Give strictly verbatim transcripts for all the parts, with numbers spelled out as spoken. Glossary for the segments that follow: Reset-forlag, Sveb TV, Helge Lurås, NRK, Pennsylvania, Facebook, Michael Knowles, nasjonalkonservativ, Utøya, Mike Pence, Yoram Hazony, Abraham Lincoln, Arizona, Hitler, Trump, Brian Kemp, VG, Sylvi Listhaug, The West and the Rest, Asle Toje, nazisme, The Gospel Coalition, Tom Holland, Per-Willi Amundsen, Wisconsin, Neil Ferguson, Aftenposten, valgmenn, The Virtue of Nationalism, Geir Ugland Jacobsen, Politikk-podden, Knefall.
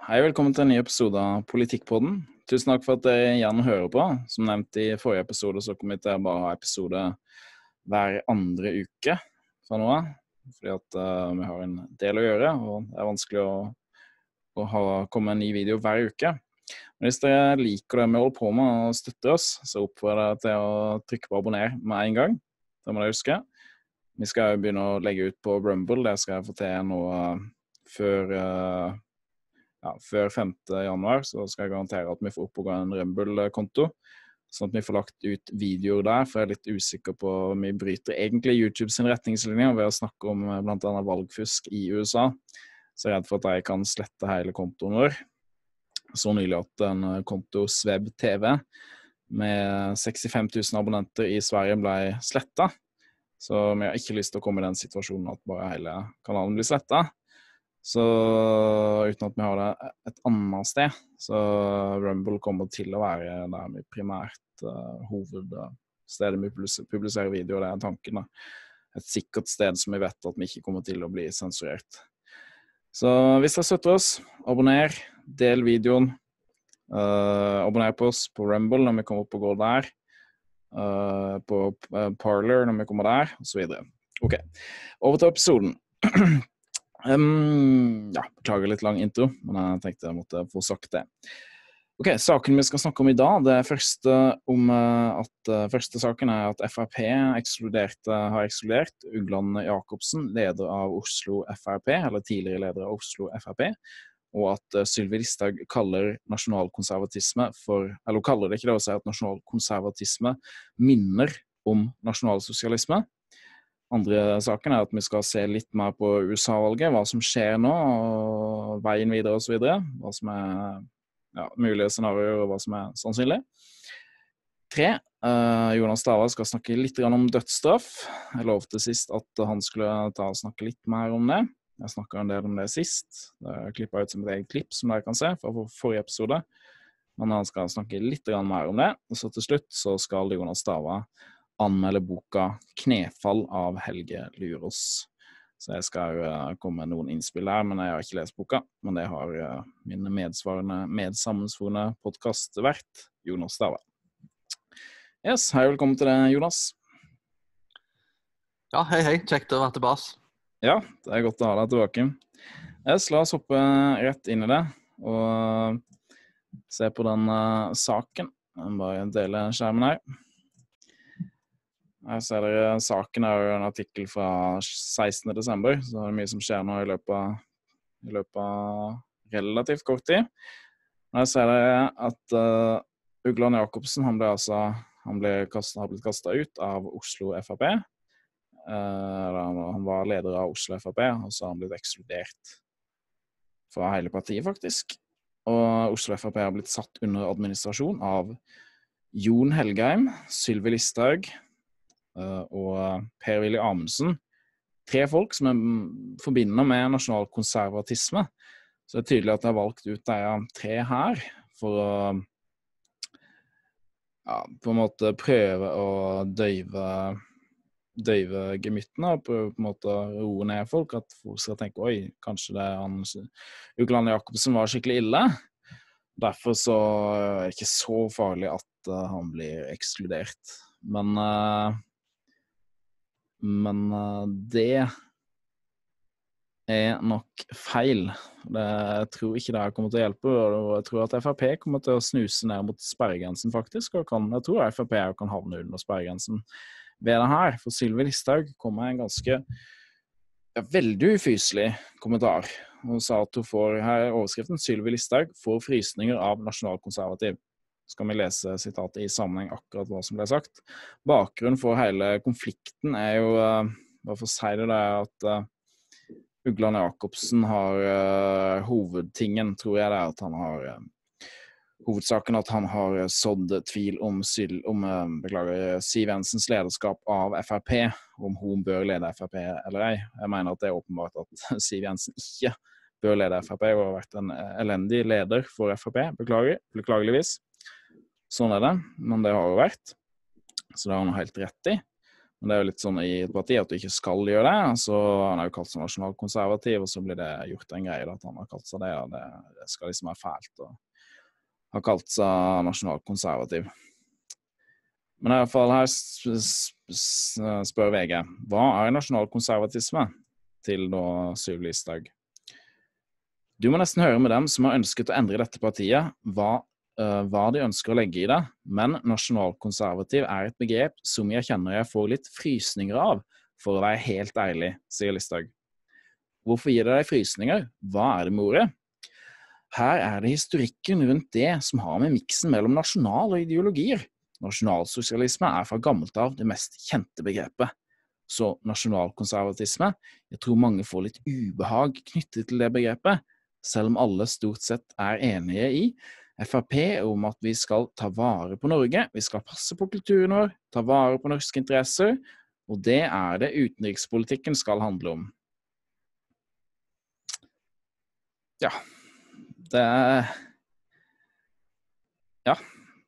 Hei, velkommen til en ny episode av Politikk-podden. Tusen takk for at dere igjen hører på. Som nevnt i forrige episode så kommer vi til å bare ha episode hver andre uke fra nå av. Fordi at uh, vi har en del å gjøre, og det er vanskelig å, å ha, komme en ny video hver uke. Men hvis dere liker det vi holder på med og støtter oss, så oppfordrer dere til å trykke på abonner med en gang. Det må dere huske. Vi skal jo begynne å legge ut på Rumble, det skal jeg få til nå før... Uh, Ja, før femte januar så skal jeg garantere at vi får opp og gå en Rumble-konto, sånn at vi får lagt ut videoer der, for jeg er litt usikker på om vi bryter egentlig YouTube sin retningslinjer ved å snakke om blant annet valgfusk i U S A. Så jeg er redd for at jeg kan slette hele kontoen vår. Så nylig at en konto Sveb T V med sekstifem tusen abonnenter i Sverige ble slettet. Så vi har ikke lyst til å komme i den situasjonen at bare hele kanalen blir slettet. Så uten at vi har det et annet sted, så Rumble kommer til å være der vi primært uh, hovedstedet vi publiserer videoer, det er tanken da. Et sikkert sted som vi vet at vi ikke kommer til å bli sensurert. Så hvis dere støtter oss, abonner, del videoen, uh, abonner på oss på Rumble når vi kommer opp og går der, uh, på uh, Parler når vi kommer der, og så videre. Ok, over til episoden. Um, ja, beklager litt lang intro, men jeg tenkte jeg måtte få sagt det. Ok, saken vi skal snakke om i dag, det første, om at, første saken er at F R P har ekskludert Ugland Jacobsen, leder av Oslo F R P, eller tidligere leder av Oslo F R P, og at Sylvi Listhaug kaller nasjonalkonservatisme for, eller kaller det ikke det å si at nasjonalkonservatisme minner om nasjonalsosialisme. Andre saken er at vi skal se litt mer på U S A-valget, hva som skjer nå, og veien videre og så videre, hva som er ja, mulige scenarioer og hva som er sannsynlig. Tre, eh, Jonas Stava skal snakke litt om dødsstraff. Jeg lovte sist at han skulle ta og snakke litt mer om det. Jeg snakket en del om det sist. Jeg klippet ut som et eget klipp som dere kan se fra forrige episode. Men han skal snakke litt mer om det. Og så til slutt så skal Jonas Stava anmelde boka Knefall av Helge Lurås. Så jeg skal jo komme med noen innspill her, men jeg har ikke lest boka. Men det har min medsvarende, medsammensvorne podcastvert, Jonas Stava. Yes, hei, velkommen til deg, Jonas. Ja, hei, hei. Kjekt å være tilbake. Ja, det er godt å ha deg tilbake. Yes, la oss hoppe rett inn i det, og se på den uh, saken. Bare dele skjermen her. Her ser dere, saken er jo en artikkel fra sekstende desember, så det er mye som skjer nå i løpet av, i løpet av relativt kort tid. Her ser dere at uh, Ugland Jacobsen, han ble altså, han ble kastet, har blitt kastet ut av Oslo F R P. Uh, han var leder av Oslo F R P, og så har han blitt ekskludert fra hele partiet faktisk. Og Oslo F R P har blitt satt under administrasjon av Jon Helgeim, Sylvi Listhaug, og Per-Willi Amundsen. Tre folk som er forbindet med nasjonalkonservatisme. Så det er tydelig at jeg har valgt ut de tre her for å ja, på en måte prøve å døyve, døyve gemyttene og prøve på en måte å roe ned folk, at folk skal tenke oi, kanskje det er han Ugland Jacobsen var skikkelig ille. Derfor så er det ikke så farlig at han blir ekskludert. Men Men det er nok feil. Det, jeg tror ikke det her kommer til å hjelpe, og jeg tror at F R P kommer til å snuse ned mot sperregrensen faktisk, og kan, jeg tror F R P kan havne under sperregrensen ved det her, for Sylvi Listhaug kom med en ganske ja, veldig ufyselig kommentar. Hun sa at hun får, her i overskriften, Sylvi Listhaug får frysninger av nasjonalkonservativ. Så kan vi lese sitatet i sammenheng akkurat hva som ble sagt. Bakgrunnen for hele konflikten er jo, hva for å si det, det er at Ugland Jacobsen har uh, hovedtingen, tror jeg det er, at han har uh, hovedsaken at han har sådd tvil om, syl, om uh, beklager, Siv Jensens lederskap av F R P, om hun bør lede F R P eller ei. Jeg mener at det er åpenbart at Siv Jensen ikke bør lede F R P, og har vært en elendig leder for F R P, beklager, beklageligvis. Sånn er det, men det har jo vært. Så det har han helt rett i. Men det er jo litt sånn i partiet at du ikke skal gjøre det, så han er jo kalt som nasjonalkonservativ, og så blir det gjort en greie at han har kalt seg det, og det, det skal liksom være fælt å ha kalt seg nasjonalkonservativ. Men i hvert fall her spør V G, hva er nasjonalkonservatisme? Til da Sylvi Listhaug. Du må nesten høre med dem som har ønsket å endre dette partiet, hva hva de ønsker å legge i det, men nasjonalkonservativ er et begrep som jeg kjenner jeg får litt frysninger av, for å være helt ærlig, sier Listhaug. Hvorfor gir det deg frysninger? Hva er det med ordet? Her er det historikken rundt det som har med miksen mellom nasjonal og ideologier. Nasjonalsosialisme er fra gammelt av det mest kjente begrepet. Så nasjonalkonservatisme, jeg tror mange får litt ubehag knyttet til det begrepet, selv om alle stort sett er enige i, F R P om at vi skal ta vare på Norge, vi skal passe på kulturen vår, ta vare på norske interesser, og det er det utenrikspolitikken skal handle om. Ja, det er... Ja,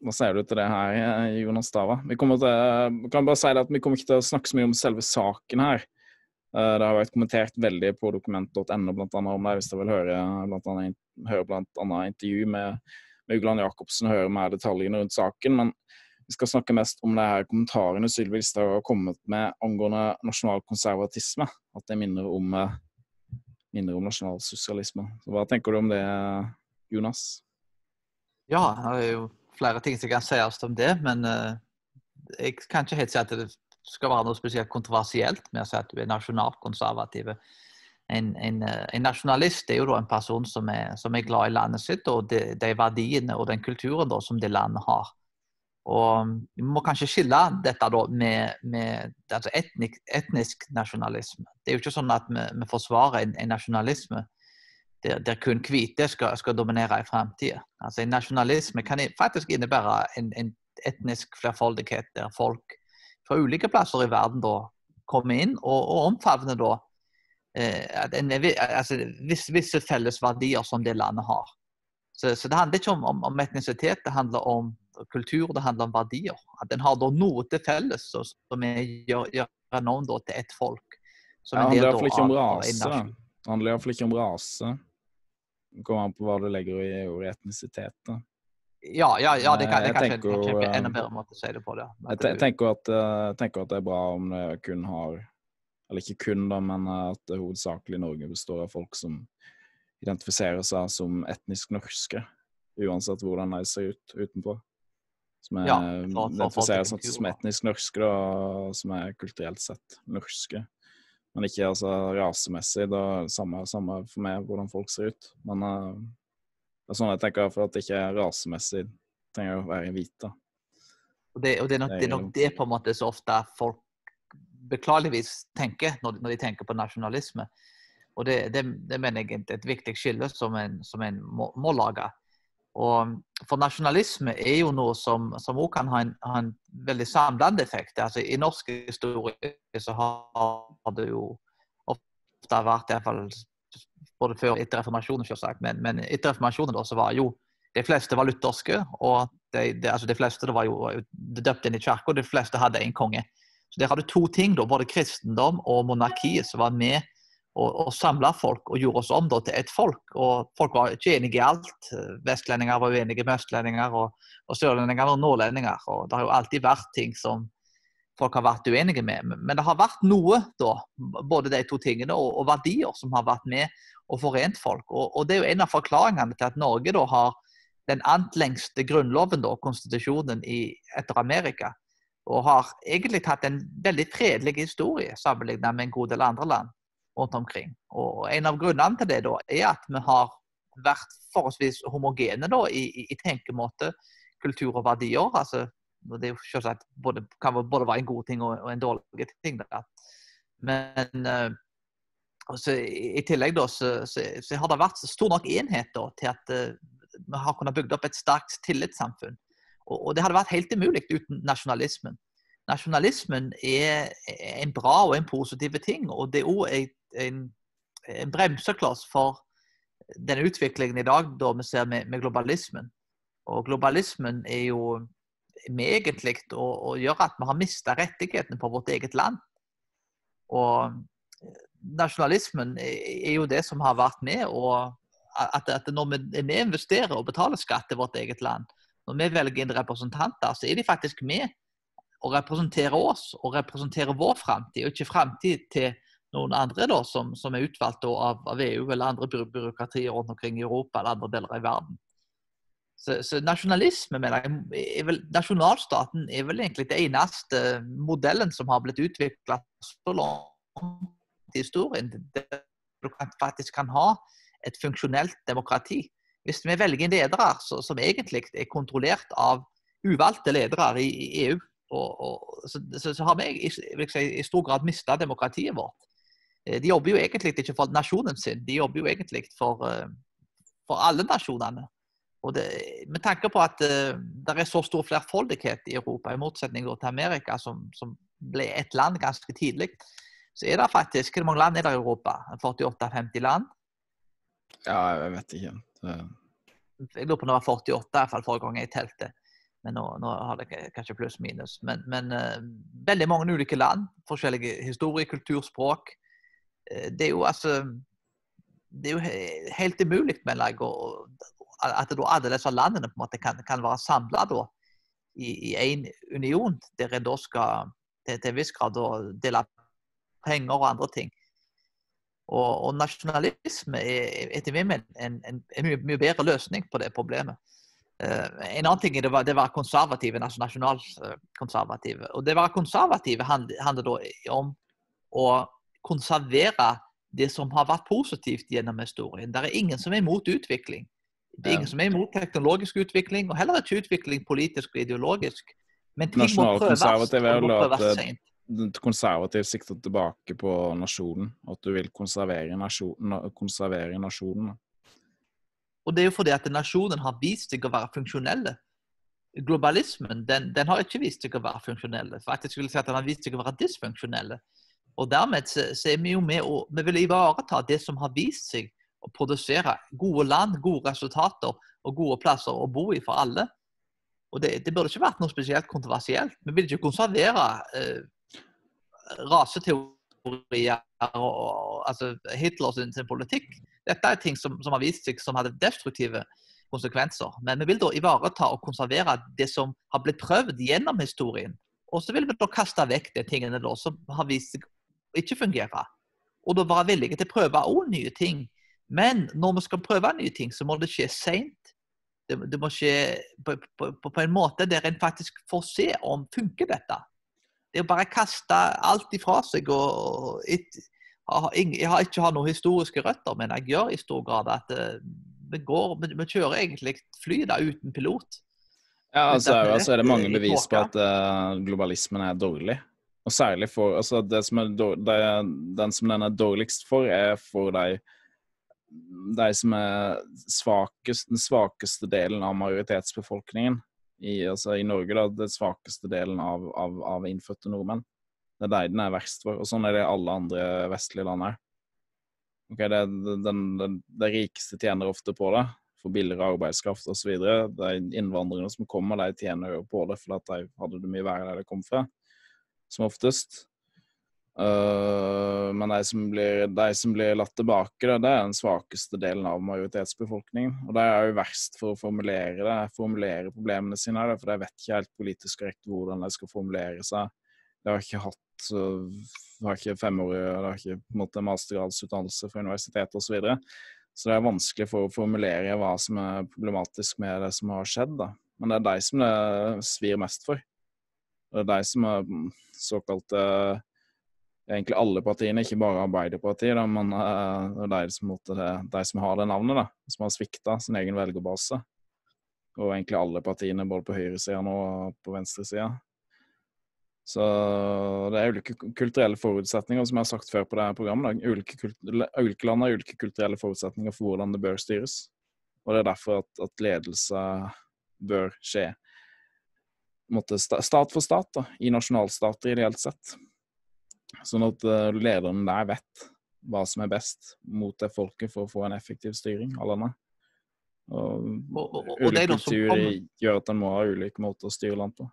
hva sier du til det her, Jonas Stava? Vi kommer til... Jeg kan bare si at vi kommer ikke til å snakke så mye om selve saken her. Det har vært kommentert veldig på dokument punktum no blant annet om det, hvis du vil høre blant annet, høre blant annet intervju med Ugland Jacobsen hører mer detaljene rundt saken, men vi skal snakke mest om det her kommentarene Sylvi Listhaug har kommet med angående nasjonalkonservatisme, at det minner om, minner om nasjonalsosialisme. Så hva tenker du om det, Jonas? Ja, det er jo flere ting som kan sies om det, men jeg kan ikke helt si at det skal være noe spesielt kontroversielt med å si at du er nasjonalkonservative. En, en, en nasjonalist er jo da en person som er, som er glad i landet sitt og de, de verdiene og den kulturen da, som det landet har. Og vi må kanskje skille dette da med, med altså etnik, etnisk nasjonalisme. Det er jo ikke sånn at vi, vi forsvarer en, en nasjonalisme der, der kun hvite skal, skal dominere i fremtiden. Altså en nasjonalisme kan faktisk innebære en, en etnisk flerfoldighet der folk fra ulike plasser i verden da kommer inn og, og omfavner da at en, altså, visse, visse felles verdier som det landet har. Så, så det handler ikke om, om, om etnisitet, det handler om kultur, det handler om verdier. At en har da noe til felles så, som er, gjør, gjør noen da, til ett folk. Det handler iallfall ikke om rase. Det handler iallfall ikke om rase. Det kommer an på hva du legger i ordet etnisitet. Da. Ja, ja, ja, det kan jeg kanskje tenker, enda bedre måte å si det på. Det, at jeg tenker at, tenker at det er bra om det kun har eller ikke kun da, men at hovedsakelig Norge består av folk som identifiserer seg som etnisk norske, uansett hvordan de ser ut utenpå. Som er, ja, klart, identifiserer seg som etnisk norske, da, som er kulturelt sett norske. Men ikke altså, rasemessig, da, samme, samme for meg hvordan folk ser ut. Men uh, det er sånn jeg tenker, for at det ikke er rasemessig, trenger å være hvit. Da. Og det, og det, er nok, det er nok det på en måte så ofte folk beklageligvis tenker når de tenker på nasjonalisme. Og det, det, det mener jeg er et viktig skille som en, som en må, må lage. Og for nasjonalisme er jo noe som, som også kan ha en, ha en veldig samlende effekt. Altså, i norsk historie så har det jo ofte vært, i hvert fall både før og etter reformasjonen, selvsagt, men, men etter reformasjonen da, så var jo de fleste var lutherske, og de, de, altså de fleste det var jo døpt inn i kirken, og de fleste hadde en konge. Så der hadde to ting, da, både kristendom og monarkiet, som var med og, og samlet folk og gjorde oss om da, til ett folk. Og folk var ikke enige i alt. Vestlendinger var uenige med østlendinger, og, og sørlendinger og nordlendinger. Og det har jo alltid vært ting som folk har vært uenige med. Men det har vært noe, da, både de to tingene og, og verdier som har vært med og forent folk. Og, og det er jo en av forklaringene til at Norge da, har den antlengste grunnloven og konstitusjonen i, etter Amerika. Og har egentlig hatt en veldig fredelig historie sammenlignet med en god del andre land rundt omkring. Og en av grunnene til det da, er at vi har vært forholdsvis homogene da, i, i, i tenkemåte, kultur og verdier. Altså, det selvsagt, både, kan både være en god ting og, og en dårlig ting. Da. Men så, i tillegg da, så, så, så har det vært stor nok enhet da, til at uh, vi har kunnet bygge opp et sterkt tillitssamfunn. Og det hadde vært helt umulig uten nasjonalismen. Nasjonalismen er en bra og en positiv ting, og det er også en, en bremsekloss for den utviklingen i dag da vi ser med, med globalismen. Og globalismen er jo med egentlig og, og gjør at vi har mistet rettighetene på vårt eget land. Og nasjonalismen er jo det som har vært med, og at, at når vi, vi investerer og betaler skatt til vårt eget land, når vi velger inn representanter, så er de faktisk med og representerer oss, og representerer vår fremtid, og ikke fremtid til noen andre da, som, som er utvalgt av, av E U eller andre by byråkratier rundt omkring i Europa eller andre deler i verden. Så, så nasjonalisme, mener jeg, er vel, nasjonalstaten er vel egentlig det eneste modellen som har blitt utviklet så langt i historien, der du faktisk kan ha et funksjonelt demokrati. Hvis vi velger inn ledere så, som egentlig er kontrollert av uvalgte ledere i, i E U, og, og, så, så, så har vi i, si, i stor grad mistet demokratiet vårt. De jobber jo egentlig ikke for nasjonen sin, de jobber jo egentlig for, for alle nasjonene. Og det, med tanke på at uh, det er så stor flerfoldighet i Europa, i motsetning til Amerika, som, som ble et land ganske tidlig, så er det faktisk, hvor mange land er det i Europa? førtiåtte til femti land? Ja, jeg vet ikke. Det... Jeg lurer på når det var førtiåtte, i hvert fall forrige gang jeg telte. Men nå, nå har det kanskje pluss minus. Men, men uh, veldig mange ulike land, forskjellige historie, kultur, språk. Uh, det er jo altså... Det er jo helt umulig, mener jeg, å... at da alle disse landene på en måte kan, kan være samlet da, i en union, der en da skal til, til en viss grad da, dele penger og andre ting. Og, og nasjonalisme er etter min mening en, en, en mye, mye bedre løsning på det problemet. Uh, en annen ting er det var, det var konservative, nasjonalkonservative. Og det var konservative handler, handler da om å konservere det som har vært positivt gjennom historien. Det er ingen som er imot utvikling. Det er ingen som er imot teknologisk utvikling, og heller ikke utvikling politisk og ideologisk. Men ting må prøves sent. Konservativ sikter tilbake på nasjonen, at du vil konservere nasjonen. Konservere nasjonen. Og det er jo fordi at nasjonen har vist seg å være funksjonelle. Globalismen, den, den har ikke vist seg å være funksjonelle. Faktisk vil jeg si at den har vist seg å være dysfunksjonelle. Og dermed så, så er vi jo med å vi vil ivareta det som har vist seg å produsere gode land, gode resultater og gode plasser å bo i for alle. Og det, det burde ikke vært noe spesielt kontroversielt. Vi vil ikke konservere eh, raseteorier og, og altså Hitlers sin, sin politikk. Dette er ting som, som har vist seg som hadde destruktive konsekvenser. Men vi vil da ivareta og konservere det som har blitt prøvd gjennom historien. Og så vil vi da kaste vekk de tingene da, som har vist seg ikke fungere. Og da være villige til å prøve også nye ting. Men når vi skal prøve nye ting, så må det skje sent. Det, det må skje på, på, på en måte der en faktisk får se om funker dette. Det er å bare kaste alt ifra seg og jeg har ikke noen historiske røtter, men jeg gjør i stor grad at vi, går, vi kjører egentlig fly da uten pilot. Ja, altså, altså er det mange bevis på at globalismen er dårlig. Og særlig for, altså det som er dårlig, det, den som den er dårligst for er for deg de som er svakest, den svakeste delen av majoritetsbefolkningen i, altså i Norge da, den svakeste delen av, av, av innfødte nordmenn. Det er de den er verst for, og sånn er det alle andre vestlige land her. Okay, det, den, den, de rikeste tjener ofte på det, for billigere arbeidskraft og så videre. De innvandrerne som kommer, de tjener jo på det, for at de hadde det mye verre der de kom fra, som oftest. Uh, men de som, blir, de som blir latt tilbake, det er den svakeste delen av majoritetsbefolkningen. Og de er jo verst for å formulere det, formulere problemene sine, for de vet ikke helt politisk korrekt hvordan de skal formulere seg. De har ikke hatt de har ikke femårige, de har ikke på en måte mastergradsutdannelse fra universitet og så videre. Så det er vanskelig for å formulere hva som er problematisk med det som har skjedd, da. Men det er de som det svir mest for. Det er de som er såkalt egentlig alle partiene, ikke bare Arbeiderpartiet, da, men uh, de, som måtte, de som har det navnet, da, som har sviktet sin egen velgerbase. Og egentlig alle partiene, både på høyresiden og på venstresiden. Så det er ulike kulturelle forutsetninger, som jeg har sagt før på dette programmet. Da. Ulike, kultur, ulike land har ulike kulturelle forutsetninger for hvordan det bør styres. Og det er derfor at, at ledelse bør skje måtte, stat for stat, da, i nasjonalstater ideelt sett. Sånn at lederen der vet hva som er best mot det folket for å få en effektiv styring av landet. Og, og, og, og ulike kulturer gjør at en må ha ulike måter å styre land på.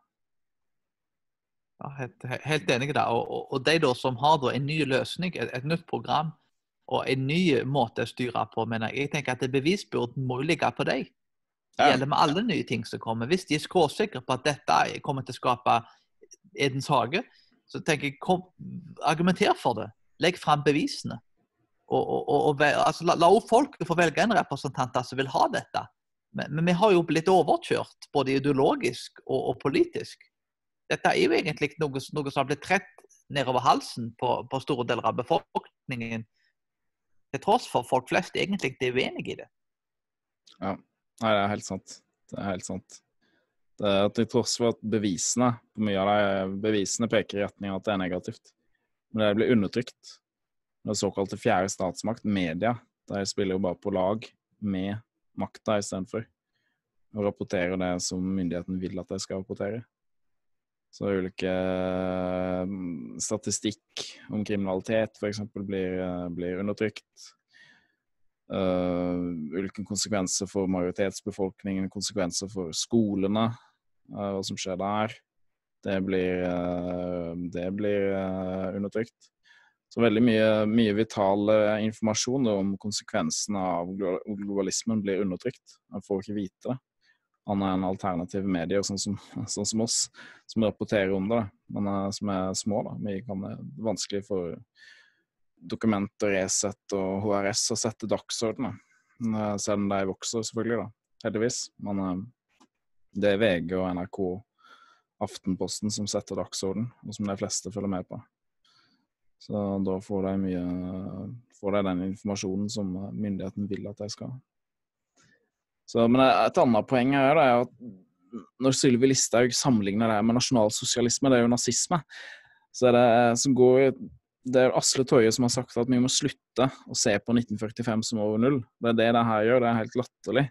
Ja, helt, helt enig da. Og, og, og de da som har da en ny løsning, et, et nytt program og en ny måte å styre på, mener jeg, jeg tenker at bevisbyrden må ligge på deg. Det gjelder med alle nye ting som kommer. Hvis de er skråsikre på at dette kommer til å skape Edens hage, så tenker jeg, kom, argumenter for det. Legg frem bevisene. Og, og, og, altså, la, la folk få velge en representant som vil ha dette. Men, men vi har jo blitt overkjørt, både ideologisk og, og politisk. Dette er jo egentlig noe, noe som har blitt trett nedover halsen på, på store deler av befolkningen, til tross for folk flest egentlig er uenige i det. Ja, nei, det er helt sant. Det er helt sant. Det er til tross for at bevisene, på mye av de bevisene peker i retning av at det er negativt. Men det blir undertrykt. Den såkalte fjerde statsmakt, media, de spiller jo bare på lag med makta istedenfor. Og rapporterer det som myndigheten vil at de skal rapportere. Så ulike statistikk om kriminalitet for eksempel blir, blir undertrykt. Uh, ulike konsekvenser for majoritetsbefolkningen, konsekvenser for skolene, uh, hva som skjer der. Det blir, uh, det blir uh, undertrykt. Så veldig mye, mye vital informasjon om konsekvensene av globalismen blir undertrykt. Man får ikke vite det. Han er en alternativ medier, sånn som, sånn som oss, som rapporterer om det. Men som er små, da. Vi kan, det er vanskelig for Dokument og Reset og H R S å sette dagsordenen. Selv om de vokser, selvfølgelig, da. Heldigvis. Men det er V G og N R K Aftenposten som setter dagsordenen, og som de fleste følger med på. Så da får de, mye, får de den informasjonen som myndigheten vil at de skal. Så, men et annet poeng her er at når Sylvi Listhaug sammenligner det med nasjonalsosialisme, det er jo nazisme, så er det som går... Det er Asle Toje som har sagt at vi må slutte å se på nitten førtifem som over null. Det er det det her gjør, det er helt latterlig.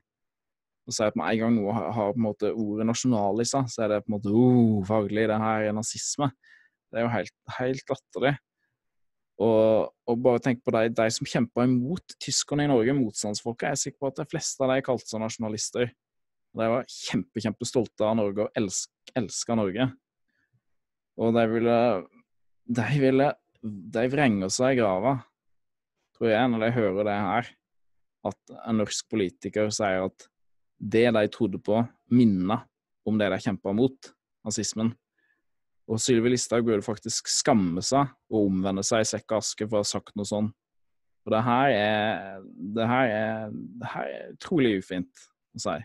Og så er det på en gang noe har på en måte ordet nasjonal i seg, så er det på en måte oh, faglig, det her er nazisme. Det er jo helt, helt latterlig. Og, og bare tenk på de, de som kjemper imot tyskerne i Norge, motstandsfolket, jeg er sikker på at de fleste av de kalte seg nasjonalister. De var kjempe, kjempe stolte av Norge og elsk, elsket Norge. Og de ville, de ville, de vrenger seg i grava, tror jeg, når de hører det her, at en norsk politiker sier at det de trodde på minnet om det de kjempet mot, nazismen. Og Sylvi Listhaug burde faktisk skamme seg og omvende seg i sekk og aske for å ha sagt noe sånt. For det her er, det her er, det her er utrolig ufint å si.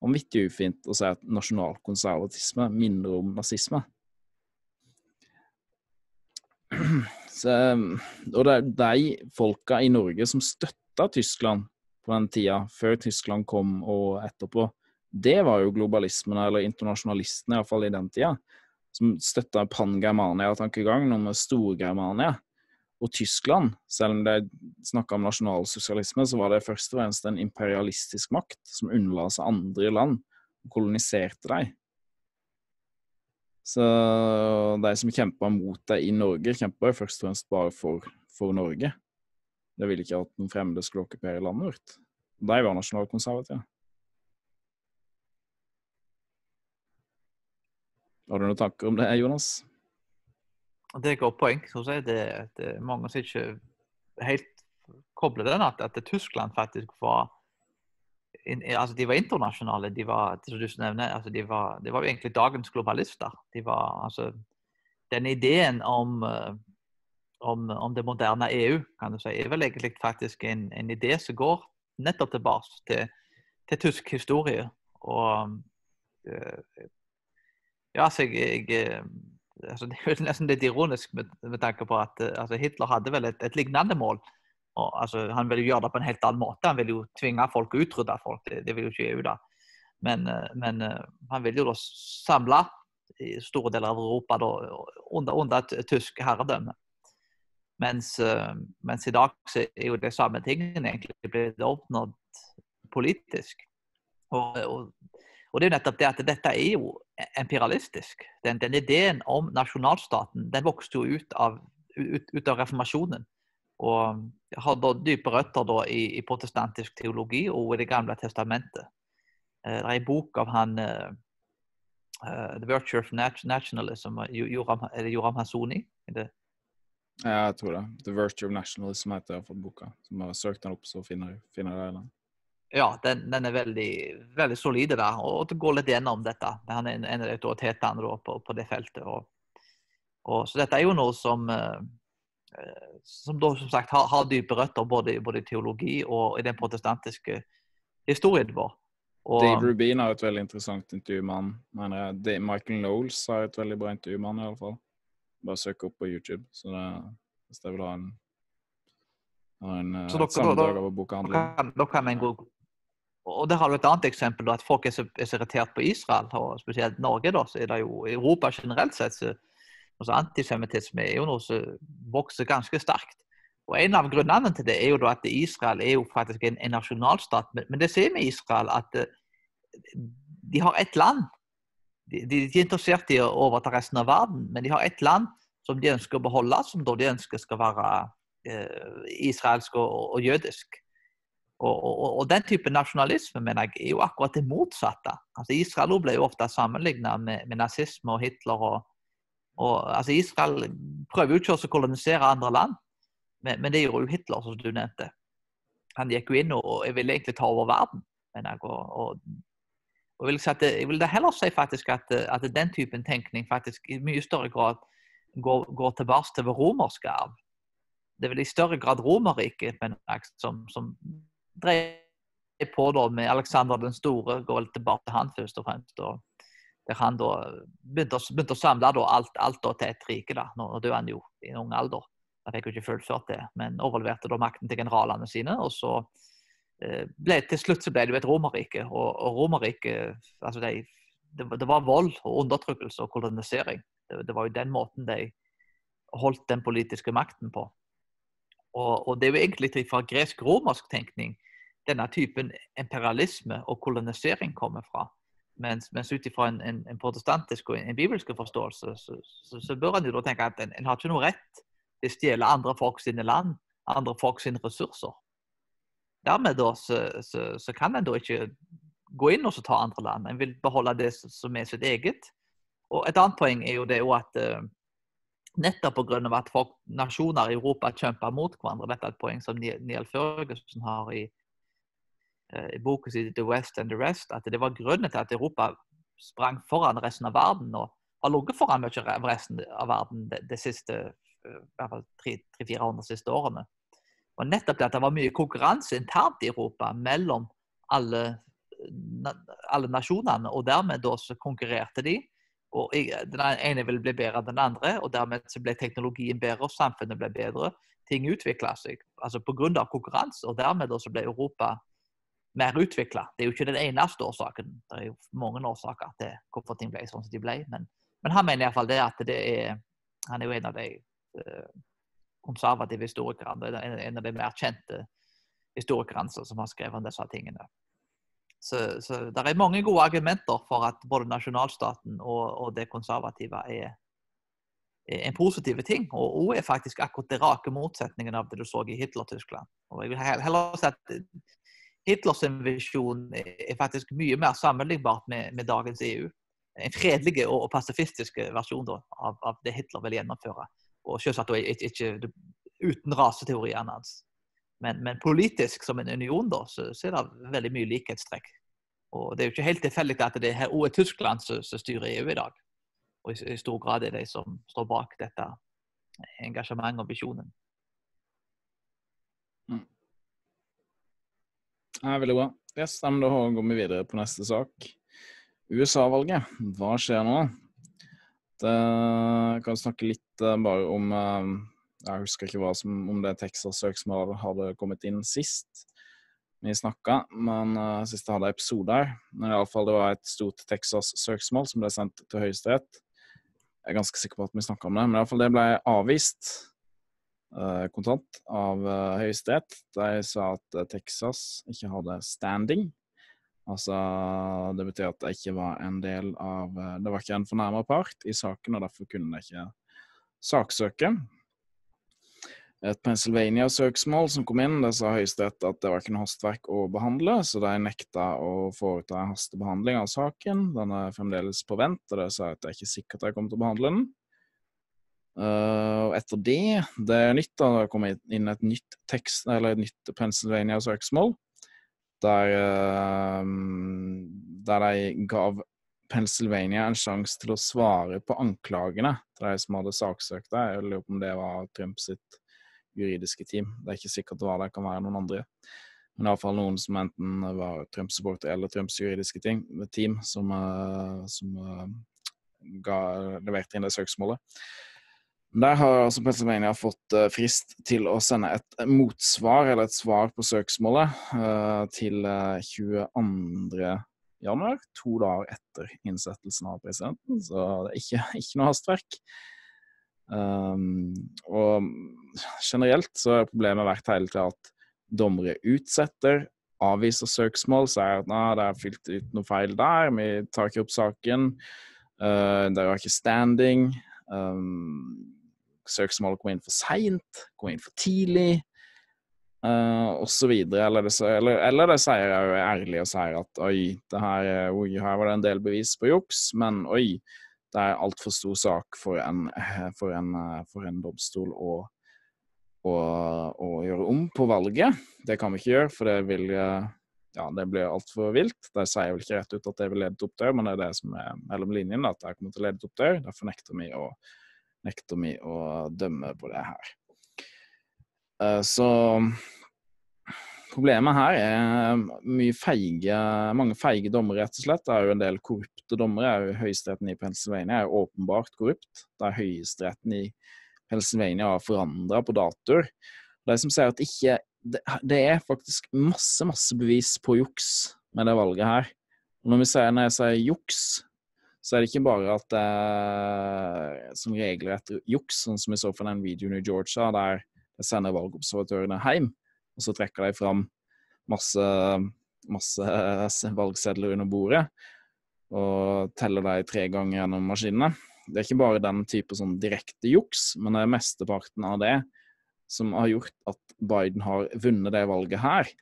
Vanvittig ufint å si at nasjonalkonservatisme minner om nazisme. Så, og det er de folka i Norge som støtta Tyskland på den tida, før Tyskland kom og etterpå. Det var jo globalismen, eller internasjonalistene i hvert fall i den tida, som støtta Pan-Germania-tankegangen om Stor-Germania. Og Tyskland, selv om de snakka om nasjonalsosialisme, så var det først og fremst en imperialistisk makt som unnla seg andre land og koloniserte dem. Så de som kjempa mot deg i Norge, kjempa jo først og fremst bare for, for Norge. Det ville ikke at noen fremmede skulle okkupere landet vårt. De var nasjonalkonservative. Har du noen tanker om det, Jonas? Det er et godt poeng. Det, det er mange som ikke helt kobler den, at, at Tyskland faktisk var In, altså de var internasjonale, de var, som du nevner, altså de var, de var jo egentlig dagens globalister. De var, altså, den ideen om, om, om det moderne E U, kan du si, er vel egentlig faktisk en, en idé som går nettopp tilbake til, til tysk historie. Og ja, altså, jeg, jeg, altså det er jo nesten litt ironisk med, med tanke på at altså, Hitler hadde vel et, et lignende mål. Og, altså, han ville jo gjøre det på en helt annen måte. Han ville jo tvinge folk og utrydde folk. Det, det ville jo ikke E U da. Men, men han ville jo da samle i store deler av Europa da, under, under et tysk herredømme. Mens, mens i dag så er jo de samme tingene egentlig blitt oppnådd politisk. Og, og, og det er jo nettopp det at dette er jo imperialistisk. Den, den ideen om nasjonalstaten, den vokste jo ut av, ut, ut av reformasjonen. och har då djupa rötter då i, i protestantisk teologi och i det gamla testamentet. Eh, det är en bok av han eh, The Virtue of Nationalism, Yoram, eller Yoram Hazony. Ja, jag tror det. The Virtue of Nationalism heter jag från boken. Som jag har sökt den upp så finner finner den. Ja, den, den är väldigt, väldigt solid där och det går lite igenom detta. Han är en, en auktoritetande då på, på det fältet. Och, och, så detta är ju något som, som då som sagt har, har djupa rötter både, både i teologi och i den protestantiska historien var. Och Dave Rubin har ett väldigt intressant intervjuman. Michael Knowles har ett väldigt bra intervjuman i alla fall. Bara söka upp på YouTube. Så det, det vill ha en, en så då, sammandrag av bokhandlingen. Då, då, då kan man gå. Och det har vi ett annat exempel då, att folk är så, är så irriterat på Israel och speciellt Norge då, så är det ju i Europa generellt sett så alltså antisemitism är ju något som växer ganska starkt. Och en av grunderna till det är ju då att Israel är ju faktiskt en, en nationalstat, men, men det ser med Israel att de har ett land. De, de är intresserade i att överta resten av världen, men de har ett land som de önskar behålla, som då de önskar ska vara eh, israelsk och, och judisk. Och, och, och den typen av nationalism menar jag är ju akkurat det motsatta. Alltså Israel blir ju ofta sammanlignat med, med nazism och Hitler och, och alltså Israel prövar ju att kolonisera andra land. Men, men det är ju Hitler som du nämnde. Han gick ju in och, och ville egentligen ta över världen. Menar jag, och, och, Och vill att det, jag vill hellre säga faktiskt att, att den typen tänkning faktiskt i mycket större grad går, går tillbaka till vad romer ska av. Det är väl i större grad romarriket men som, som drev på då med Alexander den store går väl tillbaka till han först och främst. Då, där han då började samla då allt, allt då till ett rike där. Och det var han ju i en ung ålder. Han fick ju inte fullfört det. Men överlevde då makten till generalerna sina och så blev, till slut så blev det ett romarrike och, och romarrike alltså det, det, det var våld och undertryckelse och kolonisering. Det, det var ju den måten de höll den politiska makten på. Och, och det är ju egentligen från gresk-romersk tänkning denna typen imperialism och kolonisering kommer från. Men, men utifrån en, en, en protestantisk och en, en bibelsk förståelse så, så, så bör man ju då tänka att en, en har inte någon rätt att stjäla andra folk sina land, andra folk sina resurser. Därmed då så, så, så kan man då inte gå in och så ta andra land. Man vill behålla det som är sitt eget. Och ett annat poäng är ju det att eh, netto på grund av att folk, nationer i Europa kämpar mot varandra. Detta är ett poäng som Neil Ferguson har i, eh, i boken The West and the Rest. Att det var grunden till att Europa sprang föran resten av världen och har låg föran mycket av resten av världen de, de sista tre till fyra hundra sista åren. Och nettopp det att det var mycket konkurrens internt i Europa mellan alla, alla nationerna och därmed då så konkurrerade de och den ena ville bli bättre än den andra och därmed så blev teknologin bättre och samfundet blev bättre. Ting utvecklar sig alltså på grund av konkurrens och därmed då så blev Europa mer utvecklat. Det är ju inte den enaste orsaken. Det är ju många orsaker att det kommer ting bli som det blev. Men, men han menar i alla fall det att det är, han är ju en av de konservativ historiker, en av de mer kända historikerna som har skrivit om dessa ting. Så, så där är många goda argumenter för att både nationalstaten och, och det konservativa är, är en positiv ting och, och är faktiskt akkurat det raka motsättningen av det du såg i Hitler-Tyskland. Och jag vill hellre säga att Hitlers vision är faktiskt mycket mer sammanligbart med, med dagens E U. En fredlig och pacifistisk version då av, av det Hitler vill genomföra. Och så att det inte utan raseteori annars. Men, men politiskt som en union då så, så är det väldigt mycket likhetsträck. Och det är ju inte helt tillfälligt att det här och Tyskland så, så styr E U idag. Och i, i stor grad är det som står bak detta engagemang och visionen. Mm. Ja, väldigt bra. Yes, men då går vi vidare på nästa sak. U S A-valget. Vad sker nu? Jeg kan snakke litt bare om, jeg husker ikke hva som, om det Texas-søksmålet hadde kommet inn sist vi snakket, men sist jeg hadde episoder. Men i alle fall det var et stort Texas-søksmål som ble sendt til Høyesterett. Jeg er ganske sikker på at vi snakket om det, men i alle fall det ble avvist kontant av Høyesterett. De sa at Texas ikke hadde standing. Altså, det betyr at det ikke var en del av, det var ikke en fornærmet part i saken, og derfor kunne det ikke saksøke. et Pennsylvania-søksmål som kom inn. Der sa Høyesterett at det var ikke noe hastverk å behandle, så de nekta å foreta en hastebehandling av saken. Den er fremdeles på vent, og det sa at det er ikke sikkert jeg kommer til å behandle den. Uh, og etter det, det er nytt da, det kom inn et nytt, tekst, eller et nytt Pennsylvania-søksmål, der, uh, der de gav Pennsylvania en sjanse til å svare på anklagene til de som hadde saksøkt deg. Jeg lurer på om det var Trump sitt juridiske team. Det er ikke sikkert det var det, kan være noen andre. Men i hvert fall noen som enten var Trump-supporter eller Trumps juridiske team, team som, uh, som uh, ga, leverte inn det søksmålet. Der har altså Pennsylvania fått frist til å sende et motsvar, eller et svar på søksmålet, til tjueandre januar, to dager etter innsettelsen av presidenten. Så det er ikke, ikke noe hastverk. Um, og generelt så har problemet vært hele tiden at dommere utsetter, avviser søksmål, sier at nei, det er fylt ut noe feil der, vi tar ikke opp saken, uh, det er ikke standing, um, søksmålet kom inn for sent, kom inn for tidlig, uh, og så videre. Eller det, eller, eller det sier jeg jo ærlig og sier at oi, det her, oi, her var det en del bevis på juks, men oi, det er alt for stor sak for en, for en, for en domstol å, å, å gjøre om på valget. Det kan vi ikke gjøre, for det vil, ja, det blir alt for vilt. Det sier jeg vel ikke rett ut at det vil lede til opptøyer, men det er det som er mellom linjen, at det kommer til å lede til opptøyer. Derfor nekter vi å nekter vi å dømme på det her. Så problemet her er mye feige, mange feige dommere, rett og slett. Det er jo en del korrupte dommere. Høyesteretten i Pennsylvania er jo åpenbart korrupt. Det er Høyesteretten i Pennsylvania har forandret på datoer. De som sier at ikke, det er faktisk masse, masse bevis på juks med det valget her. Og når vi sier, når jeg sier juks, så er det ikke bare at det er som regler etter juks, sånn som vi så fra den videoen i Georgia, der jeg sender valgobservatørene hjem, og så trekker de fram masse, masse valgsedler under bordet, og teller de tre ganger gjennom maskinene. Det er ikke bare den type sånn direkte juks, men det er mesteparten av det som har gjort at Biden har vunnet det valget her,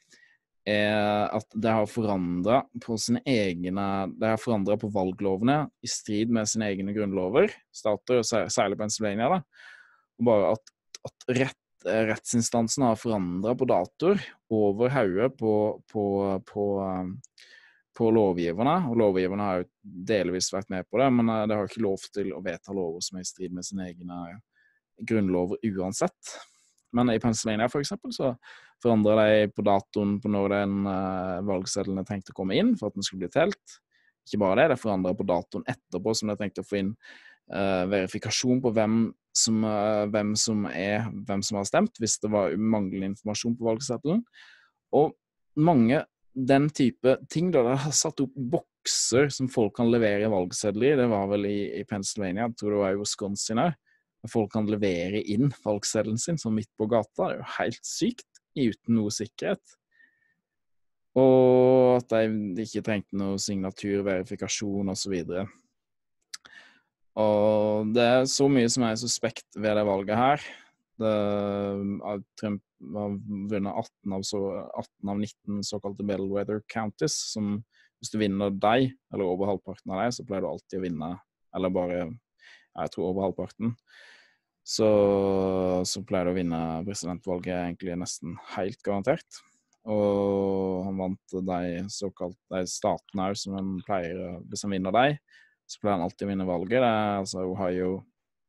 er at det har forandret på sine egne, det har forandret på valglovene i strid med sine egne grunnlover, stater, særlig Pennsylvania da. Og bare at, at rett, rettsinstansen har forandret på datoer over hauet på, på, på, på lovgiverne, og lovgiverne har jo delvis vært med på det, men det har ikke lov til å vedta lover som er i strid med sine egne grunnlover uansett. Men i Pennsylvania for eksempel så forandrer de på datoen på når den uh, valgseddelen tenkte å komme inn for at den skulle bli telt. Ikke bare det, det forandrer på datoen etterpå som de tenkte å få inn uh, verifikasjon på hvem som, uh, hvem som er, hvem som har stemt, hvis det var manglende informasjon på valgseddelen. Og mange den type ting da, de har satt opp bokser som folk kan levere valgsedler i. Det var vel i, i Pennsylvania, jeg tror det var i Wisconsin her. Folk kan levere inn valgseddelen sin som midt på gata. Det er jo helt sykt, uten noe sikkerhet. Og at de ikke trengte noe signatur, verifikasjon og så videre. Og det er så mye som er suspekt ved det valget her. Det, Trump har vunnet atten av nitten såkalte bellwether counties, som hvis du vinner deg, eller over halvparten av deg, så pleier du alltid å vinne, eller bare... jeg tror over halvparten, så, så pleier det å vinne presidentvalget egentlig nesten helt garantert. Og han vant de såkalte statene her som han pleier, hvis han vinner deg, så pleier han alltid å vinne valget. Det er altså Ohio,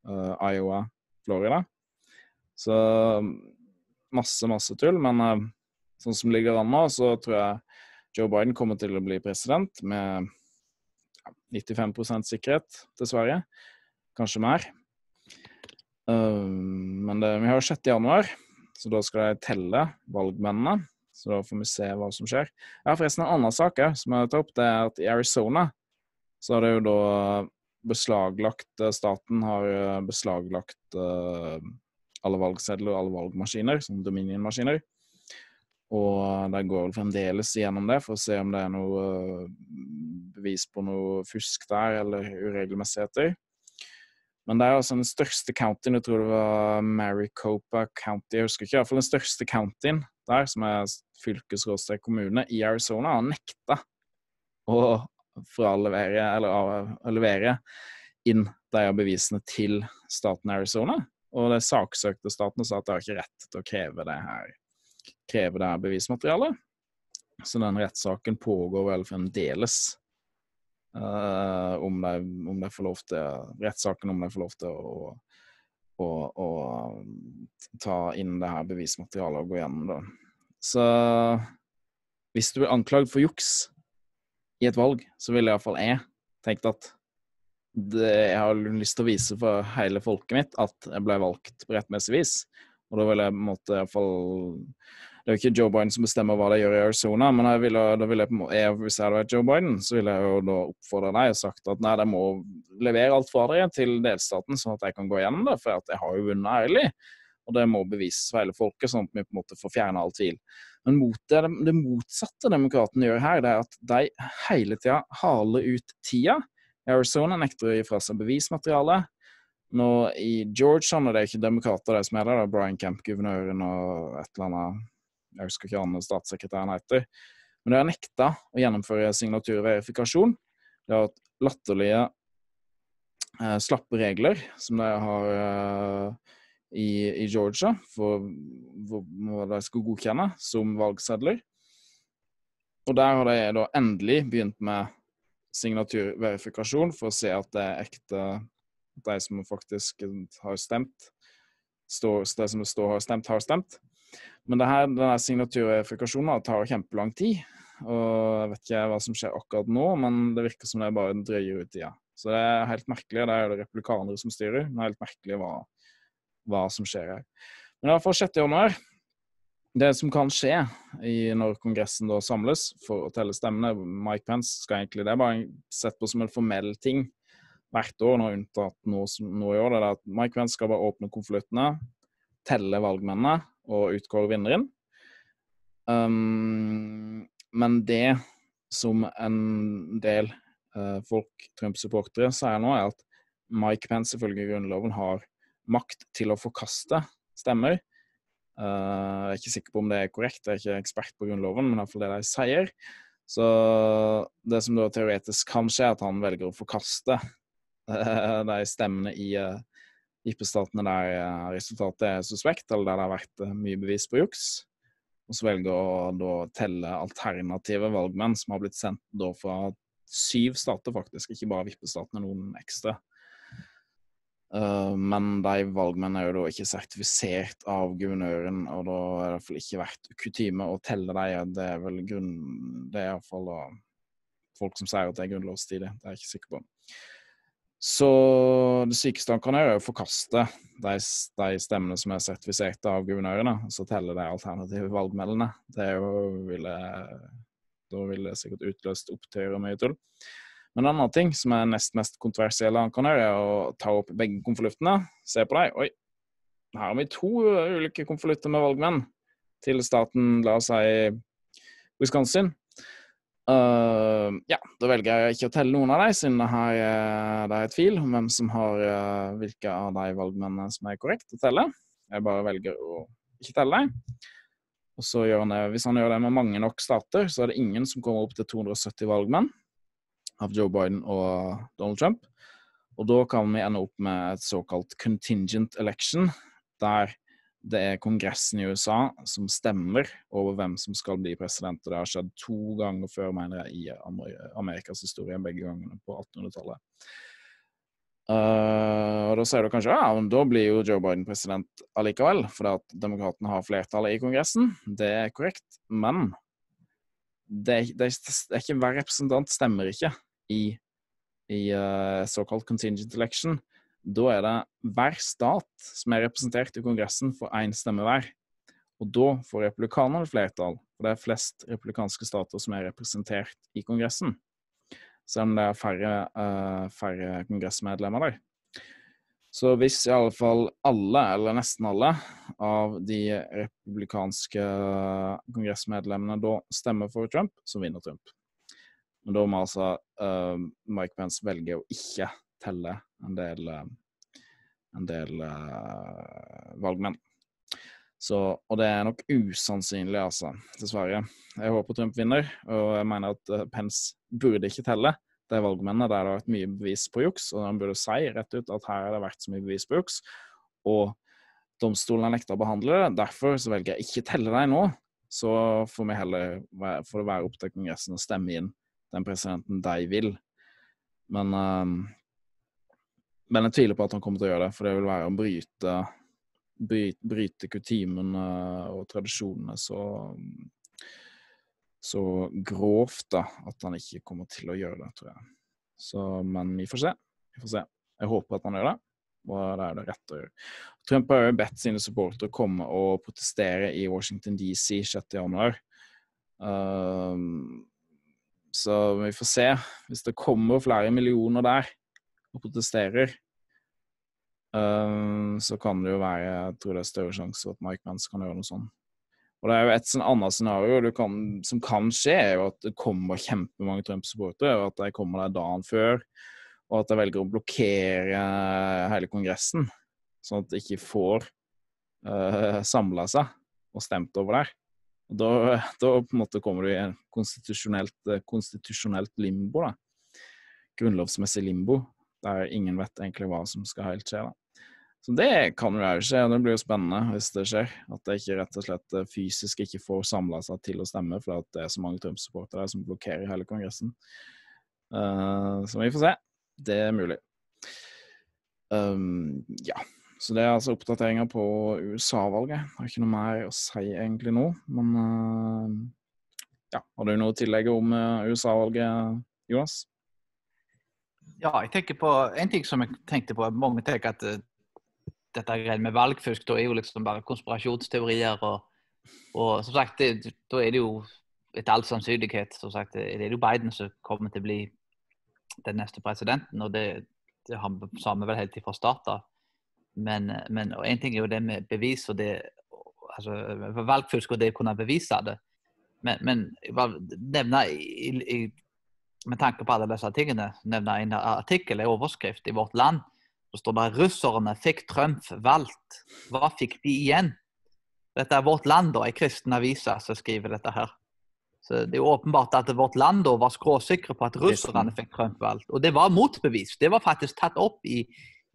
uh, Iowa, Florida. Så masse, masse tull, men uh, sånn som ligger an nå, så tror jeg Joe Biden kommer til å bli president med nittifem prosent sikkerhet, dessverre. Kanskje mer. Um, men det, vi har sjette januar, så da skal jeg telle valgmennene. Så da får vi se hva som skjer. Jeg har forresten en annen sak som jeg har tatt opp, det er at i Arizona så har det jo da beslaglagt, staten har beslaglagt uh, alle valgsedler og alle valgmaskiner, som Dominion-maskiner. Og de går vel fremdeles gjennom det for å se om det er noe uh, bevis på noe fusk der, eller uregelmessigheter. Men det er altså den største countyen, jeg tror det var Maricopa County, jeg husker ikke, i hvert fall den største countyen der, som er fylkesrådstrekk kommune i Arizona, har nekta å fralevere, eller å levere inn de av bevisene til staten Arizona. Og det saksøkte staten og sa at de har ikke rett til å kreve det her, kreve det her bevismaterialet. Så den rettssaken pågår vel fremdeles. Uh, om, de, om de får lov til rettssaken om de får lov til å, å, å ta inn det her bevismaterialet og gå gjennom det. Så hvis du blir anklagd for juks i et valg, så ville i hvert fall jeg tenkt at det, jeg har lyst til å vise for hele folket mitt at jeg ble valgt på rettmessig vis. Og da ville jeg på en måte i hvert fall... Det er jo ikke Joe Biden som bestemmer hva de gjør i Arizona, men jeg ville, da ville jeg, jeg, hvis jeg hadde vært Joe Biden, så ville jeg jo da oppfordre deg og sagt at nei, de må levere alt fra dere til delstaten, sånn at jeg kan gå gjennom det, for at jeg har jo vunnet ærlig, og det må bevises for hele folket, sånn at vi på en måte får fjerne all tvil. Men mot det, det motsatte demokratene gjør her, det er at de hele tida haler ut tida. Arizona nekter å gi fra seg bevismaterialet. Nå i Georgia, og det er ikke demokrater det som er der, det er Brian Kemp, guvernøren og et eller annet, jeg husker ikke hva statssekretæren heter, men de har nekta å gjennomføre signaturverifikasjon. De har hatt latterlige eh, slappe regler som de har eh, i, i Georgia for hva de skulle godkjenne som valgsedler. Og der har de da endelig begynt med signaturverifikasjon for å se at det er ekte, at de som faktisk har stemt, står, de som står har stemt, har stemt. Men det her, denne signaturverifikasjonen tar kjempelang tid, og jeg vet ikke hva som skjer akkurat nå, men det virker som det bare drøyer ut tida. Så det er helt merkelig, det er jo det republikanere som styrer, men det er helt merkelig hva, hva som skjer her. Men i hvert fall sjette januar, det som kan skje i, når kongressen da samles for å telle stemmene, Mike Pence skal egentlig det, bare sett på som en formell ting hvert år, når unntatt nå, nå i år, det er at Mike Pence skal bare åpne konvoluttene, telle valgmennene, og utkåre vinneren. Um, men det som en del uh, folk, Trump-supportere, sier nå, er at Mike Pence ifølge grunnloven har makt til å forkaste stemmer. Uh, jeg er ikke sikker på om det er korrekt, jeg er ikke ekspert på grunnloven, men i hvert fall det de sier. Så det som da teoretisk kan skje, er at han velger å forkaste uh, de stemmene i uh, I P-statene der resultatet er suspekt, eller der det har vært mye bevis på juks, og så velger å da telle alternative valgmenn som har blitt sendt da fra syv stater faktisk, ikke bare V I P-statene, noen ekstra. Uh, men de valgmenn er jo da ikke sertifisert av guvernøren, og da er det i hvert fall ikke vært kutyme å telle dem. Det er vel grunn... Det er i hvert fall da folk som sier at det er grunnlovsstridig, det er jeg ikke sikker på. Så det sykeste han kan gjøre er å forkaste de, de stemmene som er sertifisert av guvernørene, og så telle de alternative valgmeldene. Det ville, da ville det sikkert utløst opptøyer og mye tull. Men en annen ting som er nest mest kontroversielle han kan gjøre, er å ta opp begge konvoluttene, se på dem. Oi, her har vi to ulike konvolutter med valgmenn til staten, la oss si Wisconsin. Uh, ja, da velger jeg ikke å telle noen av dem, siden det her det er tvil om hvem som har uh, hvilke av de valgmennene som er korrekt å telle. Jeg bare velger å ikke telle dem. Og så gjør han det, hvis han gjør det med mange nok stater, så er det ingen som kommer opp til to hundre og sytti valgmenn av Joe Biden og Donald Trump. Og da kan vi ende opp med et såkalt contingent election, der det er kongressen i U S A som stemmer over hvem som skal bli president, og det har skjedd to ganger før, mener jeg, i Amerikas historie, begge gangene på attenhundretallet. Uh, og da sier du kanskje, ja, men da blir jo Joe Biden president allikevel, fordi at demokratene har flertallet i kongressen. Det er korrekt, men det er, det er ikke hver representant stemmer ikke i, i uh, såkalt contingent election. Da er det hver stat som er representert i kongressen for én stemme hver. Og da får republikanerne flertall, for det er flest republikanske stater som er representert i kongressen. Selv om det er færre, uh, færre kongressmedlemmer der. Så hvis i alle fall alle, eller nesten alle, av de republikanske kongressmedlemmene da stemmer for Trump, så vinner Trump. Men da må altså uh, Mike Pence velge å ikke telle en del uh, en del eh, valgmenn. Så, og det er nok usannsynlig, altså, dessverre. Jeg håper Trump vinner, og jeg mener at eh, Pence burde ikke telle. Det er valgmennene der det har vært mye bevis på juks, og han burde si rett ut at her har det vært så mye bevis på juks, og domstolen har nekta å behandle det. Derfor så velger jeg ikke telle deg nå, så får vi heller for å være opp til kongressen og stemme inn den presidenten de vil. Men, øh, men jeg tviler på at han kommer til å gjøre det, for det vil være å bryte, bryte, bryte kutymen og tradisjonene så, så grovt da, at han ikke kommer til å gjøre det, tror jeg. Så, men vi får se. Vi får se. Jeg håper at han gjør det. Og det er det rett å gjøre. Trump har jo bedt sine supporter å komme og protestere i Washington D C sjette januar. Um, så vi får se. Hvis det kommer flere millioner der og protesterer, um, så kan det jo være, jeg tror det er større sjanse for at Mike Pence kan gjøre noe sånt. Og det er jo et sånn annet scenario du kan, som kan skje, er jo at det kommer kjempemange Trump-supportere, og at de kommer der dagen før, og at jeg velger å blokkere hele kongressen, sånn at de ikke får uh, samlet seg og stemt over der. Og da, da på en måte kommer du i en konstitusjonelt, konstitusjonelt limbo, da. Grunnlovsmessig limbo, der ingen vet egentlig hva som skal helt skje. Da. Så det kan jo skje, og det blir jo spennende hvis det skjer, at jeg ikke rett og slett fysisk ikke får samlet seg til å stemme, for det er så mange Trump-supportere som blokkerer hele kongressen. Uh, så vi får se. Det er mulig. Um, ja, så det er altså oppdateringer på U S A-valget. Det er ikke noe mer å si egentlig nå, men uh, ja, har du noe å tillegge om uh, U S A-valget, Jonas? Ja, jeg tenker på, en ting som jeg tenkte på, mange tenker at uh, dette med valgfusk, da er jo liksom bare konspirasjonsteorier, og, og som sagt, det, da er det jo et all sannsynlighet, som sagt, det er jo Biden som kommer til å bli den neste presidenten, og det, det har vi sammen vel helt fra start av. Men, men en ting er jo det med bevis, og det altså valgfusk og det å kunne bevise det. Men, men jeg bare nevner i, i, med tanke på alle disse tingene, nevner en artikkel, en overskrift i Vårt Land, så står det russerne fikk Trump valgt. Hva fikk de igjen? Dette er Vårt Land da, en kristen avisa som skriver dette her. Så det er jo åpenbart at Vårt Land da var skråsikre på at russerne fikk Trump valgt. Og det var motbevist. Det var faktisk tatt opp i,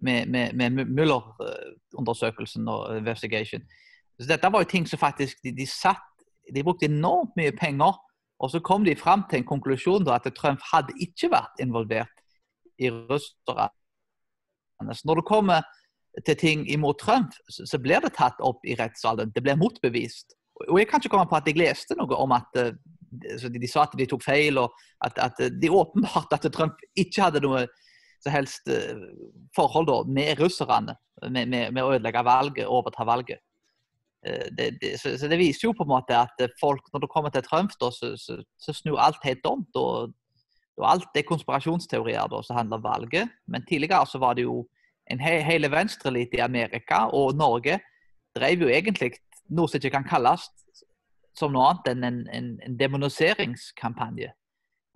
med, med, med Mueller-undersøkelsen og investigation. Så dette var jo ting som faktisk de, de satt, de brukte enormt mye penger, og så kom de fram til en konklusjon da at Trump hadde ikke vært involvert i russerne. Så når det kommer til ting imot Trump, så, så blir det tatt opp i rettssalen. Det blir motbevist. Og jeg kan ikke komme på at jeg leste noe om at de, de sa at de tok feil, og at, at det er åpenbart at Trump ikke hadde noe så helst forhold da, med russerne, med, med, med å ødelegge valget, overta valget. Det, det, så, så det viser jo på en måte at folk, når det kommer til Trump, da, så, så, så snur alt helt om. Da, da alt er konspirasjonsteorier da, som handler om valget. Men tidligere så var det jo en he, hele venstrelit i Amerika, og Norge drev jo egentlig noe som ikke kan kalles som noe annet enn en, en, en demoniseringskampanje,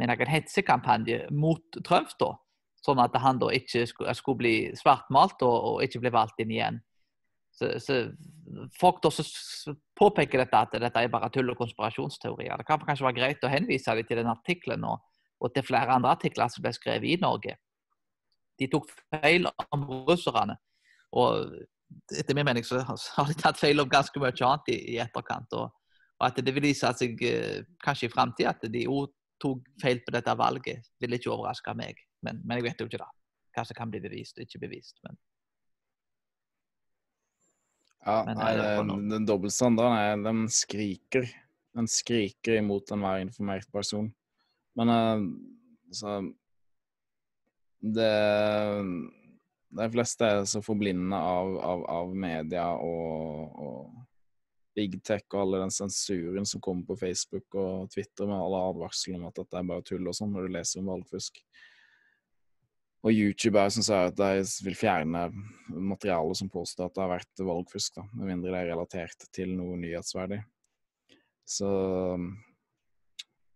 men en hetsekampanje mot Trump da, sånn at han da ikke skulle, skulle bli svartmalt og, og ikke bli valgt inn igjen. Så, så folk da så påpeker dette at dette er bare tull og konspirasjonsteorier. Det kan kanskje være greit å henvise dem til den artiklen og, og til flere andre artikler som ble skrevet i Norge. De tok feil om russerne, og etter min mening så har de tatt feil om ganske mye annet i, i etterkant, og, og at det vil vise seg kanskje i fremtiden at de også tok feil på dette valget, vil ikke overraske meg, men, men jeg vet jo ikke da hva som kan bli bevist og ikke bevist, men ja, men, nei, det, den, den dobbeltstandarden, den skriker den skriker imot enhver informert person, men altså det de fleste er så forblindende av, av, av media og, og big tech og alle den sensuren som kommer på Facebook og Twitter med alle advarsler om at dette er bare tull og sånn når du leser om valgfusk. Og YouTube er som sier at de vil fjerne materialet som påstår at det har vært valgfusk, da, med mindre det er relatert til noe nyhetsverdig. Så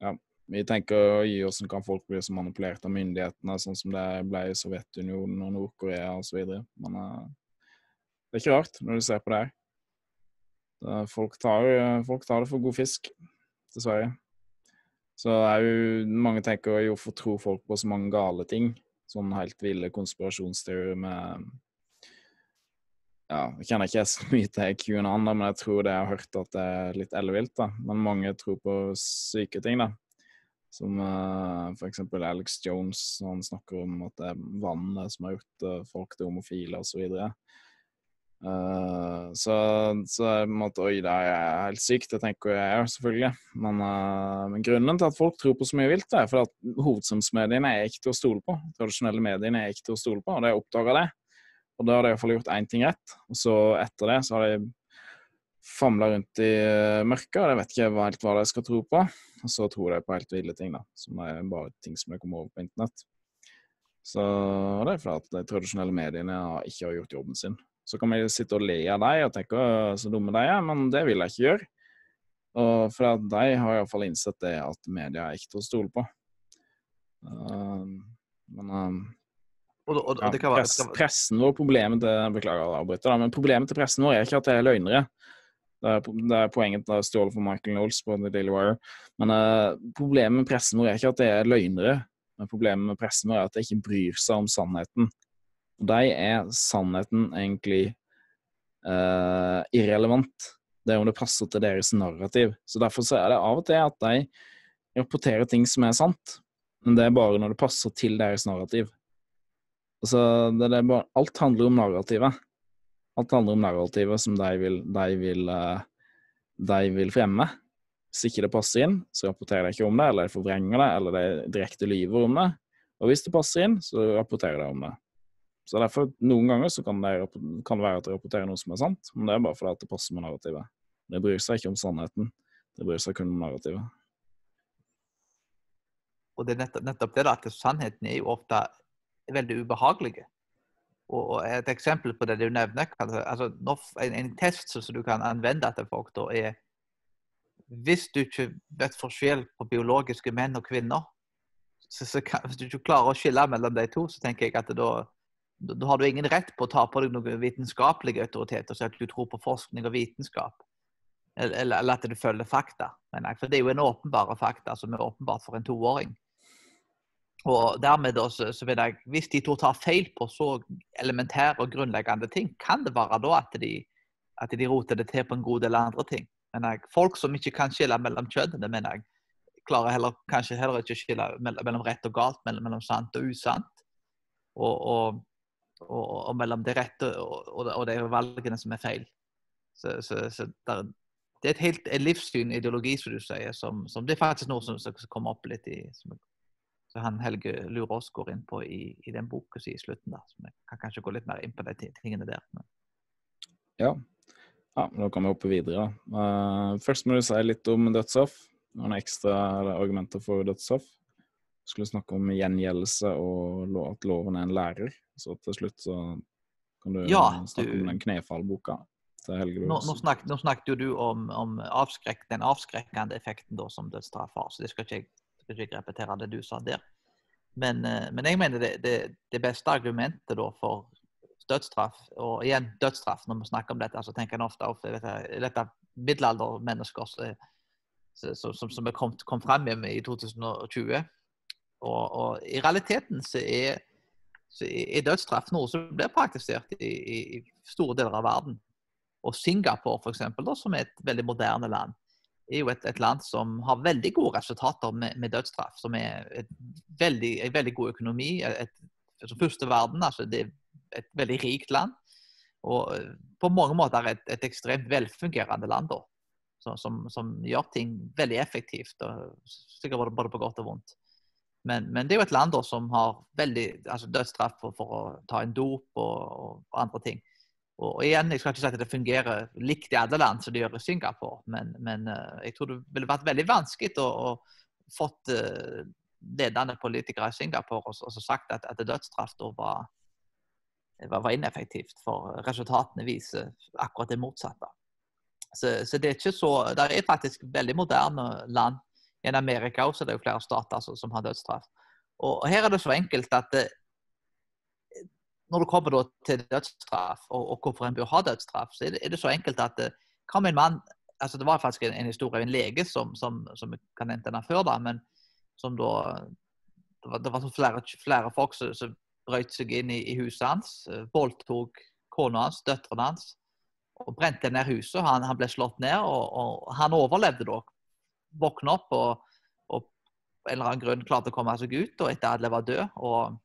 ja, vi tenker i hvordan kan folk bli så manipulert av myndighetene, sånn som det ble i Sovjetunionen og Nord-Korea og så videre. Men uh, Det er ikke rart når du ser på det her. Folk tar, folk tar det for god fisk, dessverre. Så det er jo, mange tenker jo hvorfor tror folk på så mange gale ting. Sånn helt ville konspirasjonsteorier med ja, jeg kjenner ikke så mye til QAnon, men jeg tror det jeg har hørt at det er litt ellevilt da. Men mange tror på syke ting da. Som uh, for eksempel Alex Jones, han snakker om at det er vannet som har gjort uh, folk til homofile og så videre. Uh, så, så jeg måtte, oi, det er helt sykt, det tenker jeg er selvfølgelig. Men, uh, men grunnen til at folk tror på så mye vilt er for at hovedsamsmediene er ikke til å stole på. Tradisjonelle mediene er ikke til å stole på, og det oppdager det. Og da har de i hvert fall gjort én ting rett, og så etter det så har de famlet rundt i mørket, og de vet ikke helt hva de skal tro på, og så tror de på helt ville ting da, som er bare ting som de kommer over på internett. Så det er fordi at de tradisjonelle mediene ikke har gjort jobben sin. Så kan man sitte og le av deg og tenke så dumme de er, men det vil jeg ikke gjøre. Og for at de har i hvert fall innsett det at media er ikke til å stole på. Men... Og, og, og det kan være, ja, press, pressen vår, problemet til, beklager, avbryter, da, men problemet til pressen vår er ikke at det er løgnere. Det er, det er poenget til å stjåle for Michael Knowles på The Daily Wire. Men uh, problemet med pressen vår er ikke at det er løgnere. Men problemet med pressen vår er at det ikke bryr seg om sannheten. Og de er sannheten egentlig uh, irrelevant. Det er om det passer til deres narrativ. Så derfor så er det av og til at de rapporterer ting som er sant. Men det er bare når det passer til deres narrativ. Altså, det er bare, alt handler om narrativet. Alt handler om narrativet som de vil, de vil, de vil fremme. Hvis ikke det passer inn, så rapporterer de ikke om det, eller de forvrenger det, eller de direkte lyver om det. Og hvis det passer inn, så rapporterer de om det. Så derfor, noen ganger så kan det, kan det være at de rapporterer noe som er sant, men det er bare fordi at det passer med narrativet. Det bryr seg ikke om sannheten, det bryr seg kun om narrativet. Og det er nettopp, nettopp det da, at sannheten er jo ofte veldig ubehagelige. Og et eksempel på det du nevner, altså en, en test som du kan anvende til folk da, er hvis du ikke vet forskjell på biologiske menn og kvinner, så, så kan, hvis du ikke klarer å skille mellom de to, så tenker jeg at da, da, da har du ingen rett på å ta på deg noen vitenskapelige autoriteter, så at du tror på forskning og vitenskap, eller, eller at du følger fakta. Men, for det er jo en åpenbare fakta som er åpenbart for en toåring. Og dermed da, så, så vil jeg, hvis de to tar feil på så elementære og grunnleggende ting, kan det være da at de, at de roter det til på en god del andre ting. Men jeg, folk som ikke kan skille mellom kjønnene, men jeg klarer heller, kanskje heller ikke å skille mellom, mellom rett og galt, mellom, mellom sant og usant, og, og, og, og mellom det rette og, og, og de valgene som er feil. Så, så, så der, det er et helt livssyn, ideologi, som du sier, som, som det er faktisk noe som, som kommer opp litt i... Som, han Helge Lurås går inn på i, i den boken i slutten da, så jeg kan kanskje gå litt mer inn på de tingene der. Men... Ja. ja, da kan vi hoppe videre da. Uh, først må du si litt om dødsstraff. Noen ekstra argumenter for dødsstraff. Vi skulle snakke om gjengjeldelse og at loven er en lærer. Så til slutt så kan du ja, snakke du... om den knefallboka til Helge Lurås. Nå, nå, snakket, nå snakket jo du om, om avskrek, den avskrekkende effekten da, som dødsstraff har, så det skal ikke jeg skal ikke repetere det du sa der. Men, men jeg mener det, det, det beste argumentet da for dødsstraff, og igjen dødsstraff når vi snakker om dette, så tenker en ofte ofte dette middelaldermennesker som, som, som er kommet, kom frem med i to tusen og tjue. Og, og i realiteten så er, så er dødsstraff noe som blir praktisert i, i, i store deler av verden. Og Singapore for eksempel, da, som er et veldig moderne land, er jo et, et land som har veldig gode resultater med, med dødsstraff, som er et veldig, en veldig god økonomi, et, et, som første verden, altså det er et veldig rikt land, og på mange måter et, et ekstremt velfungerende land da, som, som, som gjør ting veldig effektivt, og sikkert både, både på godt og vondt. Men, men det er jo et land da som har veldig, altså dødsstraff for, for å ta en dop og, og andre ting. Og igjen, jeg skal ikke si at det fungerer likt i alle land som det gjør i Singapore, men, men jeg tror det ville vært veldig vanskelig å, å fått ledende politikere i Singapore og, og så sagt at, at dødsstraff var, var ineffektivt, for resultatene viser akkurat det motsatte. Så, så det er ikke så, det er faktisk veldig moderne land. I Amerika også er det jo flere stater som, som har dødsstraff. Og her er det så enkelt at det, når det kommer da til dødsstraff, og, og hvorfor en bør ha dødsstraff, så er det, er det så enkelt at det, hva med en mann, altså det var faktisk en, en historie av en lege som, som, som jeg kan nevne denne før da, men som da, det var, det var flere, flere folk som, som brøt seg inn i, i huset hans, voldtog kona hans, døtteren hans, og brente ned huset, han, han ble slått ned, og, og han overlevde da, våkne opp, og, og på en eller annen grunn klarte å komme seg ut, og etter Adle var død, og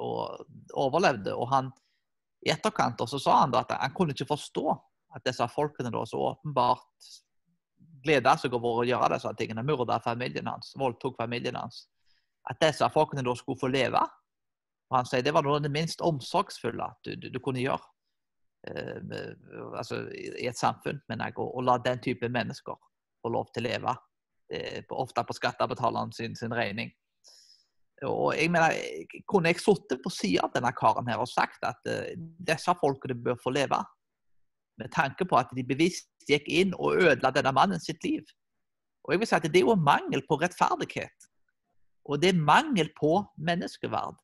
og overlevde, og han i etterkant også sa han da at han kunne ikke forstå at disse folkene da så åpenbart gleder seg over å gjøre disse tingene, myrdet familien hans, voldtok familien hans, at disse folkene da skulle få leve. Og han sier det var noe av det minst omsorgsfulle at du, du, du kunne gjøre eh, altså i et samfunn, men jeg, og, og la den type mennesker få lov til å leve, eh, ofte på skattebetaleren sin, sin regning. Og jeg mener, kunne jeg suttet på siden av denne karen her og sagt at uh, disse folkene bør få leve, med tanke på at de bevisst gikk inn og ødela denne mannen sitt liv. Og jeg vil si at det er jo mangel på rettferdighet. Og det er mangel på menneskeverd.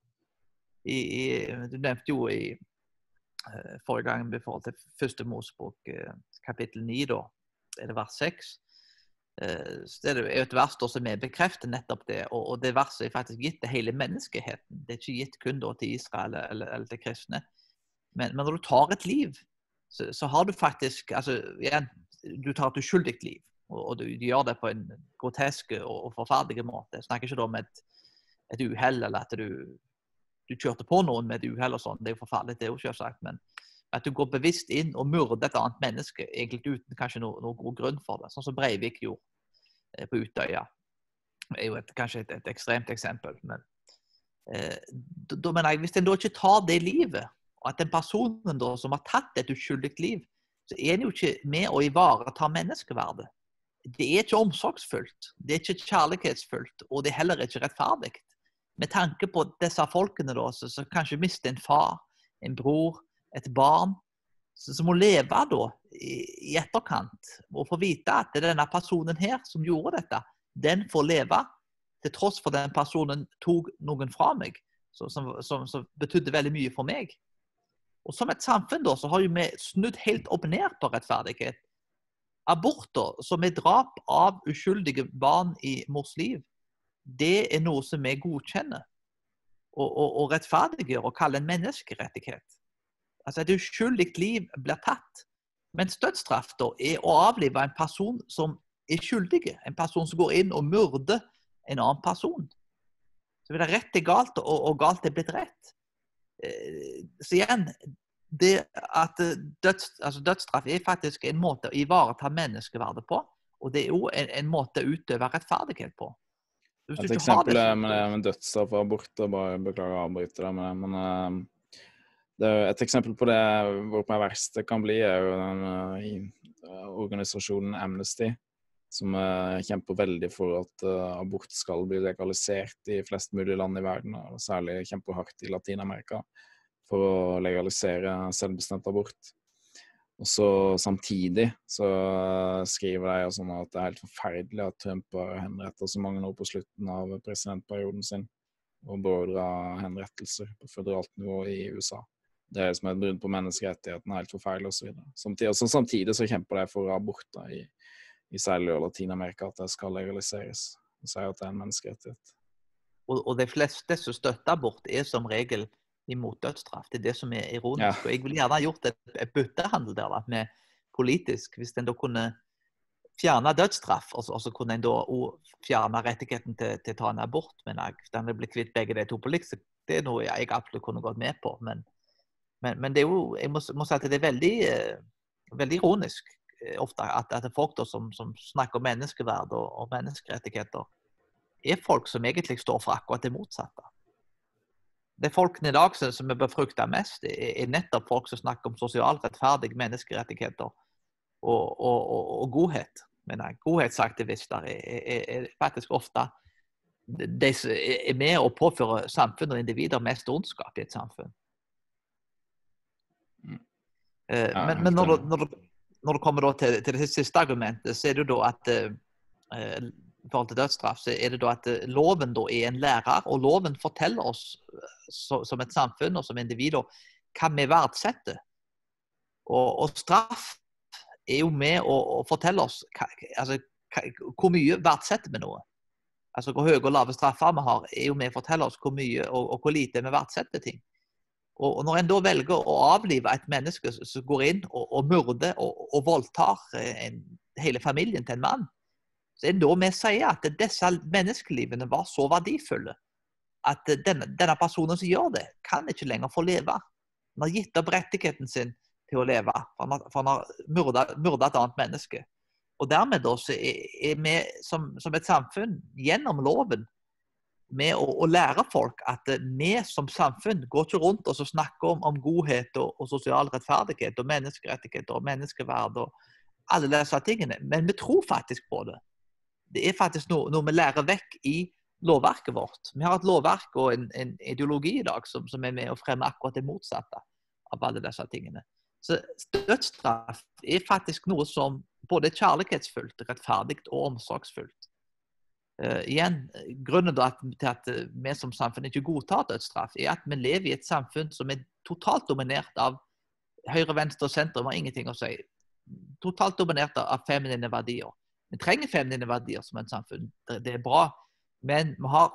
I, i, du nevnte jo i uh, forrige gang i forhold til første Mosebok, uh, kapittel ni, da, er det vers seks, så det er et vers som er bekreftet nettopp det, og det verset er faktisk gitt til hele menneskeheten. Det er ikke gitt kun til Israel eller, eller til kristne. Men, men når du tar et liv, så, så har du faktisk, altså igjen, du tar et uskyldig liv, og, og du, du gjør det på en grotesk og, og forferdelig måte. Jeg snakker ikke om et, et uheld, eller at du, du kjørte på noen med et uheld og sånn, det er jo forferdelig, det er jo selvsagt, men at du går bevisst inn og myrder et annet menneske, egentlig uten kanskje noen noe god grunn for det, sånn som Breivik gjorde på Utøya. Det er jo et, kanskje et, et ekstremt eksempel, men eh, da mener jeg, hvis en da ikke tar det livet, og at den personen da, som har tatt et uskyldig liv, så er den jo ikke med å ivareta menneskeverdet. Det er ikke omsorgsfullt, det er ikke kjærlighetsfullt, og det er heller ikke rettferdig. Med tanke på disse folkene da, så, så kanskje mister en far, en bror, et barn, som må leve da i etterkant og få vite at det er denne personen her som gjorde dette, den får leve til tross for den personen tog noen fra meg, som, som, som betydde veldig mye for meg. Og som et samfunn da, så har jo vi snudd helt opp ned på rettferdighet. Aborter, som er drap av uskyldige barn i mors liv, det er noe som vi godkjenner og, og, og rettferdiggjør og kaller en menneskerettighet. Altså et uskyldig liv blir tatt, mens dødsstraff da er å avlive en person som er skyldig, en person som går inn og myrder en annen person. Så blir det rett er galt, og, og galt er blitt rett. Så igjen, det at døds, altså dødsstraff er faktisk en måte å ivareta menneskeverdet på, og det er jo en, en måte å utøve rettferdighet på. Hvis et eksempel det, med, med dødsstraff og aborter, bare beklager å avbryte det, men, men uh... Et eksempel på det hvor verst det kan bli, er jo den organisasjonen Amnesty, som kjemper veldig for at abort skal bli legalisert i flest mulig land i verden, og særlig kjemper hardt i Latin-Amerika for å legalisere selvbestemt abort. Og så samtidig så skriver de sånn at det er helt forferdelig at Trump har henrettet så mange år på slutten av presidentperioden sin, og beordret henrettelser på føderalt nivå i U S A. Det er som et brudd på menneskerettighetene, helt forferdelig og så videre. Samtidig, altså, samtidig så kjemper de for aborter i, i særlig og Latin-Amerika, at det skal legaliseres. Og sier at det er en menneskerettighet. Og, og de fleste som støtter abort er som regel imot dødsstraff. Det er det som er ironisk. Ja. Og jeg ville gjerne gjort et, et byttehandel der da, med politisk, hvis den da kunne fjerne dødsstraff, og så, og så kunne en da også fjerne rettigheten til, til å ta en abort, men jeg, den vil bli kvitt begge de to på liksom. Det er noe jeg, jeg absolutt kunne gått med på, men Men, men det er jo, jeg må, må si at det er veldig, eh, veldig ironisk eh, ofte at, at folk da, som, som snakker om menneskeverd og, og menneskerettigheter, er folk som egentlig står for akkurat det motsatte. Det folkene i dag som, som er befruktet mest, er, er nettopp folk som snakker om sosialt rettferdige menneskerettigheter og, og, og, og godhet. Men nei, godhetsaktivister er, er, er faktisk ofte de som er med og påfører samfunn og individer mest ondskap i et samfunn. Men, men når, når, når det kommer til, til det siste argumentet, så er det jo da at eh, forhold til dødsstraff, så er det da at loven da er en lærer, og loven forteller oss som et samfunn og som individer hva vi verdsetter. Og, og straff er jo med å, å fortelle oss hva, altså, hva, hvor mye verdsetter vi noe. Altså hvor høye og lave straffer vi har, er jo med å fortelle oss hvor mye og, og hvor lite vi verdsetter ting. Og, og når en da velger å avlive et menneske som går inn og, og myrder og, og voldtar en, hele familien til en mann, så er det da vi sier at disse menneskelivene var så verdifulle at denne, denne personen som gjør det, kan ikke lenger få leve. Han har gitt opp rettigheten sin til å leve, for han har, for han har myrdet, myrdet et annet menneske. Og dermed da så er vi som, som et samfunn, gjennom loven, med å, å lære folk at vi som samfunn går ikke rundt og snakker om, om godhet og, og sosial rettferdighet og menneskerettighet og menneskeverd og alle disse tingene, men vi tror faktisk på det. Det er faktisk noe, noe vi lærer vekk i lovverket vårt. Vi har et lovverk og en, en ideologi i dag som, som er med å fremme akkurat det motsatte av alle disse tingene. Så dødsstraff er faktisk noe som både er kjærlighetsfullt, rettferdig og omsorgsfullt. Uh, igjen, grunnen til at vi som samfunn ikke godtar dødsstraff, er at vi lever i et samfunn som er totalt dominert av høyre, venstre og sentrum, har ingenting å si. Totalt dominert av feminine verdier. Vi trenger feminine verdier som et samfunn. Det er bra, men vi har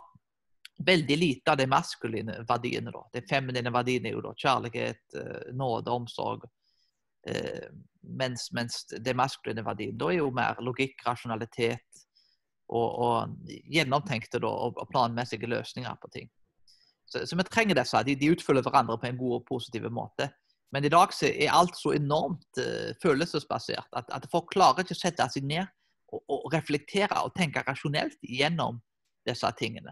veldig lite av de maskuline verdiene da. De feminine verdiene er jo da kjærlighet, nåde, omsorg. Mens, mens de maskuline verdiene da er jo mer logikk, rasjonalitet og, og gjennomtenkte da, og planmessige løsninger på ting. Så, så vi trenger disse. De, de utfyller hverandre på en god og positiv måte. Men i dag så er alt så enormt uh, følelsesbasert at, at folk klarer ikke å sette seg ned og, og reflektere og tenke rasjonelt gjennom disse tingene.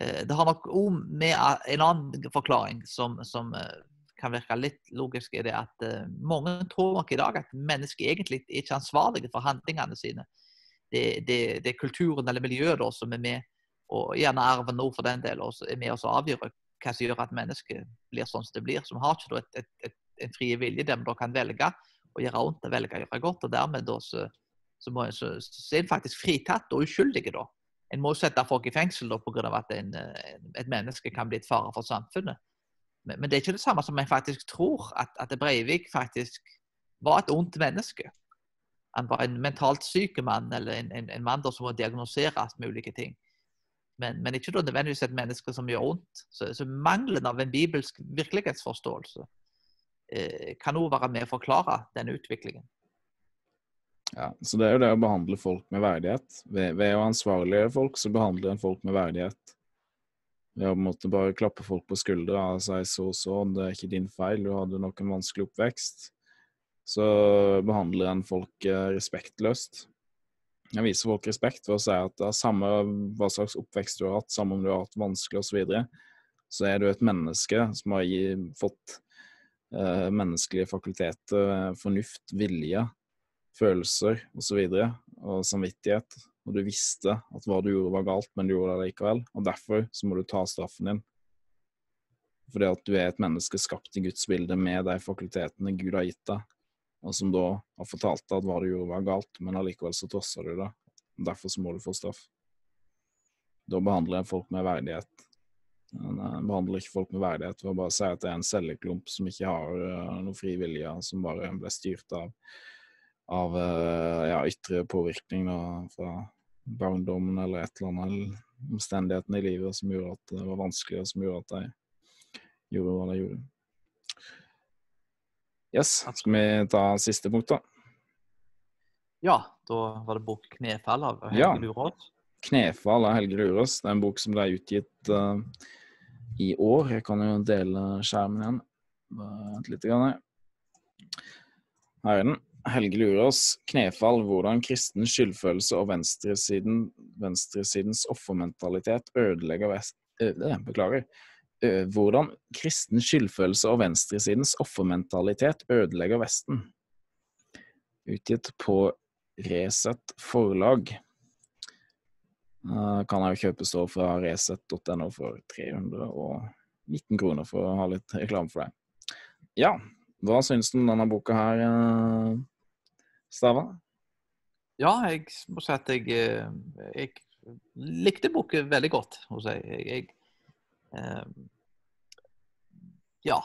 Uh, det har nok om med en annen forklaring som, som uh, kan virke litt logisk, er det at uh, mange tror nok i dag at mennesker egentlig ikke er ansvarlige for handlingene sine. Det, det, det er kulturen eller miljøet da, som er med, og gjerne arven nå for den del, og er med oss å avgjøre hva som gjør at mennesket blir sånn som det blir, som har ikke da, et, et, et, en frie vilje der man da kan velge og gjøre vondt og velge å gjøre godt, og dermed da, så, så, må, så, så er en faktisk fritatt og uskyldige da. En må sette folk i fengsel da, på grunn av at en, en, et menneske kan bli et fare for samfunnet. Men, men det er ikke det samme som en faktisk tror, at, at Breivik faktisk var et ondt menneske. Han var en mentalt syk mann, eller en, en, en mann som må diagnoseres med ulike ting. Men, men ikke nødvendigvis et menneske som gjør ondt. Så, så mangelen av en bibelsk virkelighetsforståelse eh, kan også være med å forklare denne utviklingen. Ja, så det er jo det å behandle folk med verdighet. Ved, ved å ansvarlige folk, så behandler en folk med verdighet. Ved å på en måte bare klappe folk på skuldre og si så så, det er ikke din feil, du hadde nok en vanskelig oppvekst. Så behandler en folk respektløst. En viser folk respekt ved å si at det er samme hva slags oppvekst du har hatt, samme om du har hatt vanskelig og så videre, så er du et menneske som har fått eh, menneskelige fakulteter, fornuft, vilje, følelser og så videre, og samvittighet. Og du visste at hva du gjorde var galt, men du gjorde det likevel. Og derfor så må du ta straffen din. Fordi at du er et menneske skapt i Guds bilde med de fakultetene Gud har gitt deg. Og som da har fortalt deg at hva du gjorde var galt, men allikevel så trosser du det. Derfor så må du få straff. Da behandler jeg folk med verdighet. Jeg behandler ikke folk med verdighet ved å bare si at det er en celleklump som ikke har noen fri vilje, som bare ble styrt av, av ja, ytre påvirkning da, fra barndommen eller et eller annet, omstendighetene i livet som gjorde at det var vanskelig, og som gjorde at de gjorde hva de gjorde. Yes, skal vi ta siste punkt da? Ja, da var det bok Knefall av Helge ja. Lurås. Knefall av Helge Lurås. Det er en bok som ble utgitt uh, i år. Jeg kan jo dele skjermen igjen. Vent litt grann her. Her er den. Helge Lurås, Knefall, hvordan kristen skyldfølelse og venstresiden, venstresidens offermentalitet ødelegger vest... Øh, beklager. Hvordan kristen skyldfølelse og venstresidens offermentalitet ødelegger Vesten. Utgitt på Reset-forlag. Kan jeg jo kjøpes da fra reset punktum no for tre hundre og nitten kroner for å ha litt reklame for deg. Ja, hva synes du om denne boka her, Stava? Ja, jeg må si at jeg, jeg likte boken veldig godt. Jeg, jeg, eh, ja,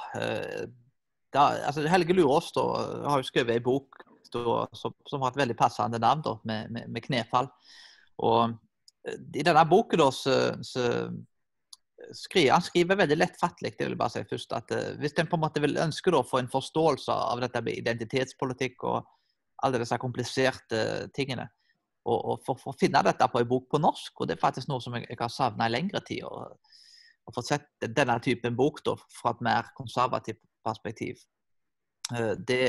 da, altså Helge Lurås da, har jo skrevet en bok da, som, som har et veldig passende navn da, med, med, med knefall. Og i denne boken da, så, så skriver, han skriver veldig lettfattelig, det vil jeg bare si først, at hvis en på en måte vil ønske da, å få en forståelse av dette med identitetspolitikk og alle disse kompliserte tingene, og, og for, for å finne dette på en bok på norsk, og det er faktisk noe som jeg, jeg har savnet i lengre tid, og, og fått sett denne typen bok da, fra et mer konservativt perspektiv. Det,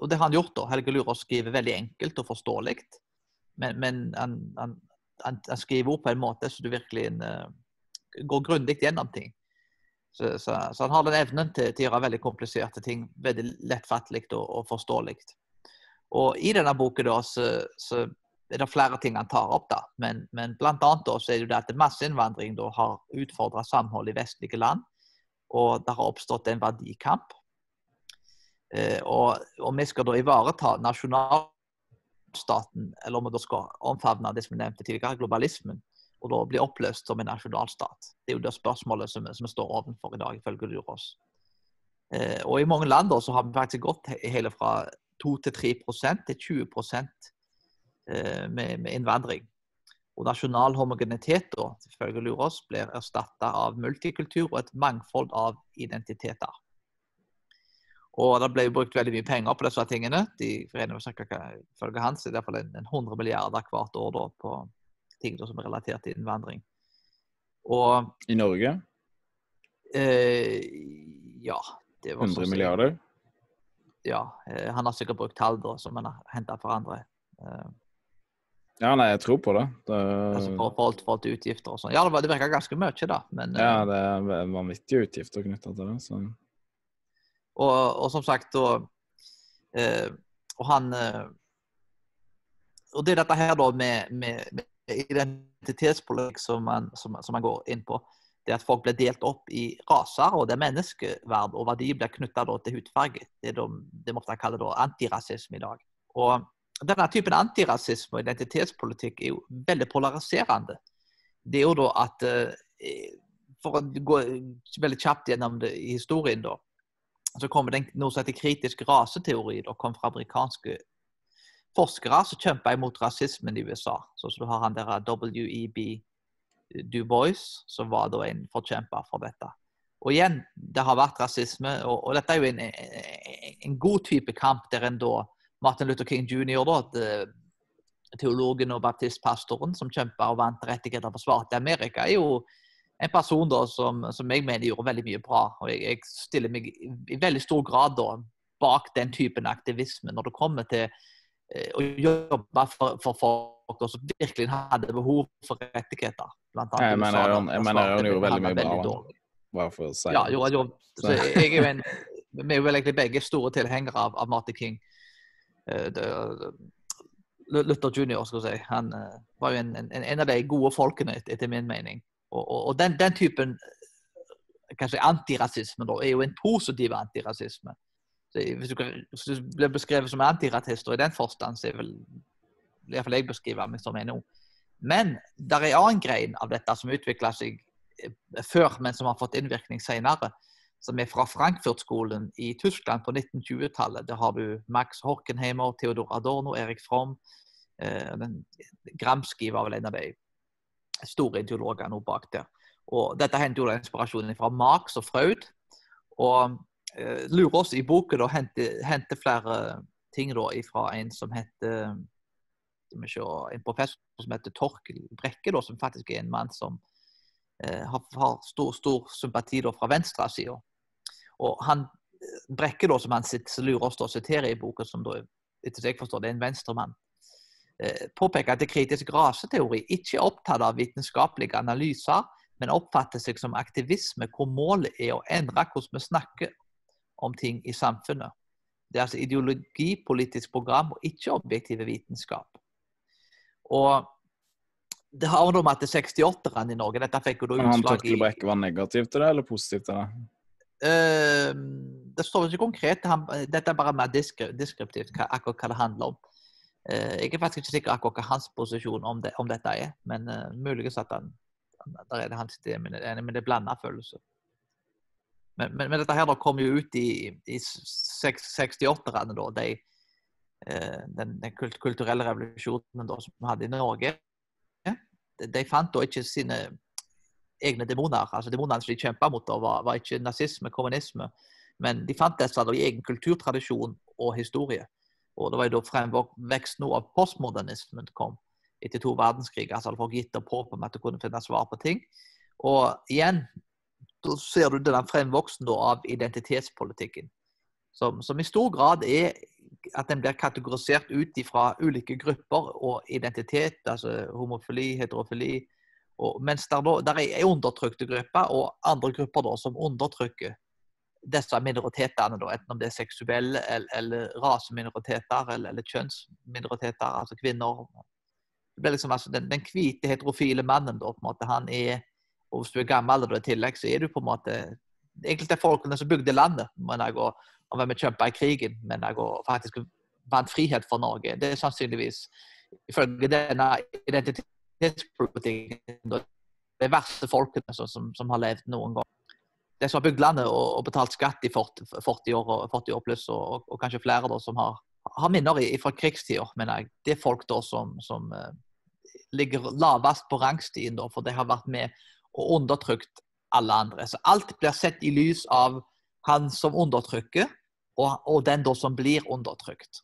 og det har han gjort da, Helge Lurås skriver veldig enkelt og forståelig, men, men han, han, han, han skriver ord på en måte så du virkelig uh, går grundigt gjennom ting. Så, så, så han har den evnen til, til å gjøre veldig kompliserte ting, veldig lettfattelig og, og forståelig. Og i denne boken da, så, så er det flere ting han tar opp da, men, men blant annet da, så er det jo det at masseinnvandring da har utfordret samhold i vestlige land, og det har oppstått en verdikamp. Eh, og, og vi skal da ivareta nasjonalstaten, eller om vi da skal omfavne det som vi nevnte tidligere, globalismen, og da bli oppløst som en nasjonalstat. Det er jo det spørsmålet som, som vi står ovenfor i dag, ifølge Lurås. Eh, og i mange land da, så har vi faktisk gått hele fra to til tre prosent til tjue prosent med, med innvandring. Og nasjonal homogenitet da, ifølge Lurås, blir erstattet av multikultur og et mangfold av identiteter. Og det ble brukt veldig mye penger på disse tingene. De forener ifølge hans i hvert fall hundre milliarder hvert år da, på ting da, som er relatert til innvandring. Og, i Norge? Eh, ja. Det var hundre milliarder? Ja, han har sikkert brukt tall da, som han har hentet for andre. Ja, nei, jeg tror på det. det... Altså for forhold for til utgifter og sånn. Ja, det, var, det virker ganske mye da, men... Ja, det er vanvittige utgifter knyttet til det, så... Og, og som sagt, og, og han... Og det er dette her da med, med, med identitetspolitikk som han, som, som han går inn på, det at folk blir delt opp i raser, og det er menneskeverd og verdi blir knyttet til hudfarge. Det er de, det måtte jeg kalle da, antirasisme i dag. Og denne typen antirasisme og identitetspolitikk er jo veldig polariserende. Det er jo da at, for å gå veldig kjapt gjennom det i historien da, så kommer det noe som heter kritisk raseteori da, kom fra amerikanske forskere som kjemper imot rasismen i U S A. Så, så du har han der W E B Du Bois, som var da en forkjemper for dette. Og igjen, det har vært rasisme, og, og dette er jo en, en god type kamp der en da, Martin Luther King junior da, det, teologen og baptistpastoren som kjemper og vant rettigheter for svarte i Amerika, er jo en person da som, som jeg mener gjorde veldig mye bra, og jeg, jeg stiller meg i veldig stor grad da bak den typen aktivisme når det kommer til å jobbe for, for folk som virkelig hadde behov for rettigheter. Blant annet, jeg mener, han, jeg mener han gjorde veldig mye bra. Bare for å si. Ja, jo, jo, så jeg er jo en, vi er vel egentlig begge store tilhengere av, av Martin King. Luther junior, skal jeg si. Han var jo en, en, en av de gode folkene, etter min mening. Og, og, og den, den typen kanskje antirasisme da, er jo en positiv antirasisme. Så hvis, du kan, hvis du blir beskrevet som antirasist, og i den forstand, så er vel i hvert fall jeg beskriver meg som en nå. Men der er en grein av dette som utviklet seg før, men som har fått innvirkning senere, som er fra Frankfurt-skolen i Tyskland på nitten tjuetallet. Der har du Max Horkheimer, Theodor Adorno, Erik Fromm, eh, Gramsci var vel en av de store ideologene bak der. Og dette hentet jo inspirasjonen fra Marx og Freud, og eh, Lurås i boken da hentet, hentet flere ting da fra en som heter en professor som heter Torkel Brekke da, som faktisk er en mann som eh, har, har stor, stor sympati da, fra venstre siden. Og han, Brekke da, som han sitter, Lurås da, siterer i boken, som da, etter jeg forstår, det er en venstremann, eh, påpeker at det kritisk raseteori ikke er opptatt av vitenskapelige analyser, men oppfatter seg som aktivisme hvor målet er å endre hvordan vi snakker om ting i samfunnet. Det er altså ideologi, politisk program og ikke objektive vitenskap. Og det har jo med at sekstiåtteren i Norge, dette fikk jo da utslag i... Men han Torkel Brekke var negativ til det, eller positiv til det? Uh, det står ikke konkret, han, dette er bare mer diskri, deskriptivt, akkurat hva det handler om. Jeg er faktisk ikke sikker akkurat hva hans posisjon om, det, om dette er, men uh, muligens at han, der er det hans idé, men det er blandet følelse. Men, men, men dette her da kom jo ut i, i sekstiåtterne da, de, uh, den, den kulturelle revolusjonen da, som vi hadde i Norge. De fant da ikke sine egne demoner, altså demonene som de kjempet mot da, var, var ikke nazisme, kommunisme, men de fant disse da i egen kulturtradisjon og historie. Og det var jo da fremvekst noe av postmodernismen kom etter to verdenskrig, altså folk gitt og på på med at du kunne finne svar på ting. Og igjen, da ser du denne fremvoksen av identitetspolitikken, som, som i stor grad er at den blir kategorisert ut fra ulike grupper og identitet, altså homofili, heterofili, og, mens der, da, der er undertrykte grupper og andre grupper da, som undertrykker disse minoritetene, da, enten om det er seksuelle eller, eller raseminoriteter eller, eller kjønnsminoriteter, altså kvinner. Det blir liksom, altså, den, den hvite heterofile mannen, da, på en måte, han er, og hvis du er gammel da, i tillegg, så er du på en måte egentlig det folkene som bygde landet, men jeg går, og hvem vi kjempet i krigen, men jeg går faktisk vant frihet for Norge. Det er sannsynligvis, ifølge denne identitetspolitikken, det verste folkene som, som har levd noen gang. Det som har bygd landet og betalt skatt i førti år, førti år pluss, og, og kanskje flere da, som har, har minner i, fra krigstider, mener jeg. Det er folk da, som, som uh, ligger lavest på rangstien, da, for det har vært med og undertrykt alle andre. Så alt blir sett i lys av han som undertrykker, og, og den da, som blir undertrykt.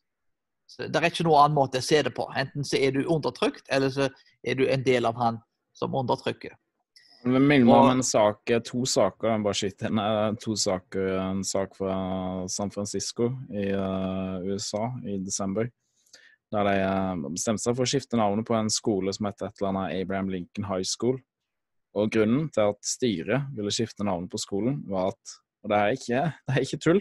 Så det er ikke noen annen måte å se det på. Enten så er du undertrykt, eller så er du en del av han som undertrykker. Det minner meg om en sak, to saker, jeg bare skyter inn, to saker, en sak fra San Francisco i U S A i desember, der de bestemte seg for å skifte navnet på en skole som heter et eller annet Abraham Lincoln High School. Og grunnen til at styret ville skifte navnet på skolen var at, og det er ikke, det er ikke tull,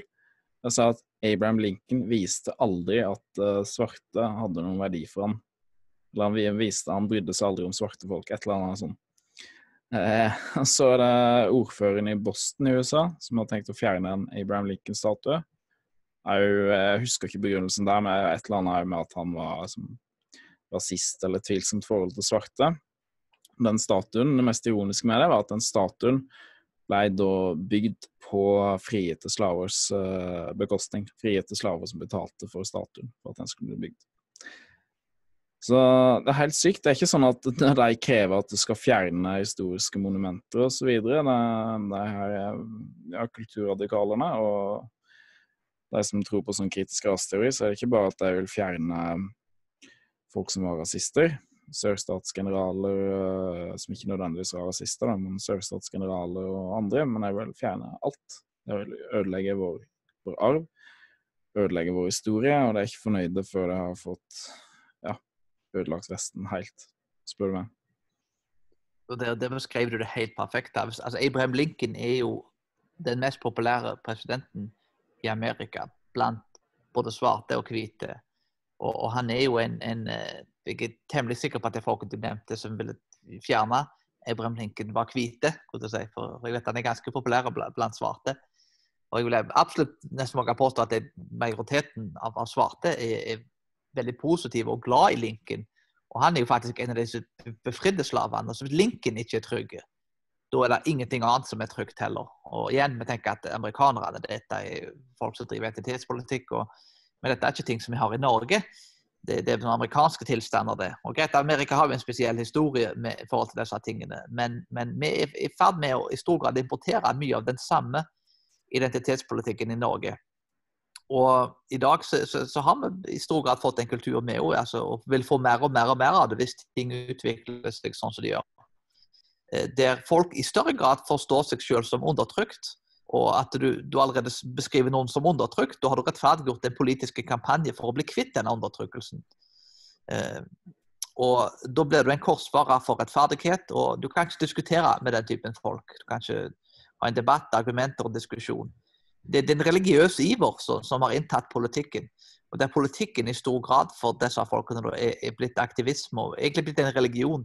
de sa at Abraham Lincoln viste aldri at svarte hadde noen verdi for han. Eller han viste, han brydde seg aldri om svarte folk, et eller annet sånt. Eh, så er det ordføreren i Boston i U S A som har tenkt å fjerne en Abraham Lincoln-statue. Jeg, jeg husker ikke begrunnelsen der, men et eller annet er med at han var som, rasist eller tvilsomt forhold til svarte. Den statuen, det mest ironiske med det, var at den statuen ble da bygd på frie til slavers eh, bekostning. Frie til slaver som betalte for statuen for at den skulle bli bygd. Så det er helt sykt. Det er ikke sånn at de krever at du skal fjerne historiske monumenter og så videre. Det her er ja, kulturradikalerne og de som tror på sånn kritisk rasteori, så er det ikke bare at de vil fjerne folk som var rasister, sørstatsgeneraler som ikke nødvendigvis var rasister, men sørstatsgeneraler og andre, men de vil fjerne alt. De vil ødelegge vår, vår arv, ødelegge vår historie, og de er ikke fornøyde før de har fått ødelagt Vesten helt, spør du meg. Det, det beskrev du det helt perfekt. Altså, Abraham Lincoln er jo den mest populære presidenten i Amerika, blant både svarte og hvite. Og, og han er jo en, en, jeg er temmelig sikker på at det folket du nevnte som ville fjerne Abraham Lincoln var hvite, si, for jeg vet han er ganske populær blant, blant svarte. Og jeg vil absolutt nesten må påstå at det, majoriteten av, av svarte er, er veldig positiv og glad i Lincoln. Og han er jo faktisk en av disse befridde slavene, så hvis Lincoln ikke er trygg, da er det ingenting annet som er trygt heller. Og igjen, vi tenker at amerikanerne, dette er folk som driver identitetspolitikk, og, men dette er ikke ting som vi har i Norge. Det, det er noen amerikanske tilstander, det. Og greit, Amerika har jo en spesiell historie med, i forhold til disse tingene, men, men vi er i ferd med å i stor grad importere mye av den samme identitetspolitikken i Norge. Og i dag så, så, så har vi i stor grad fått en kultur med også, altså, og vil få mer og mer og mer av det hvis ting utvikler seg sånn som de gjør. Der folk i større grad forstår seg selv som undertrykt, og at du, du allerede beskriver noen som undertrykt, da har du rettferdiggjort en politisk kampanje for å bli kvitt denne undertrykkelsen. Og da blir du en korsvarer for rettferdighet, og du kan ikke diskutere med den typen folk. Du kan ikke ha en debatt, argumenter og diskusjon. Det er den religiøse iver som har inntatt politikken, og der politikken i stor grad for disse folkene er blitt aktivisme og egentlig blitt en religion.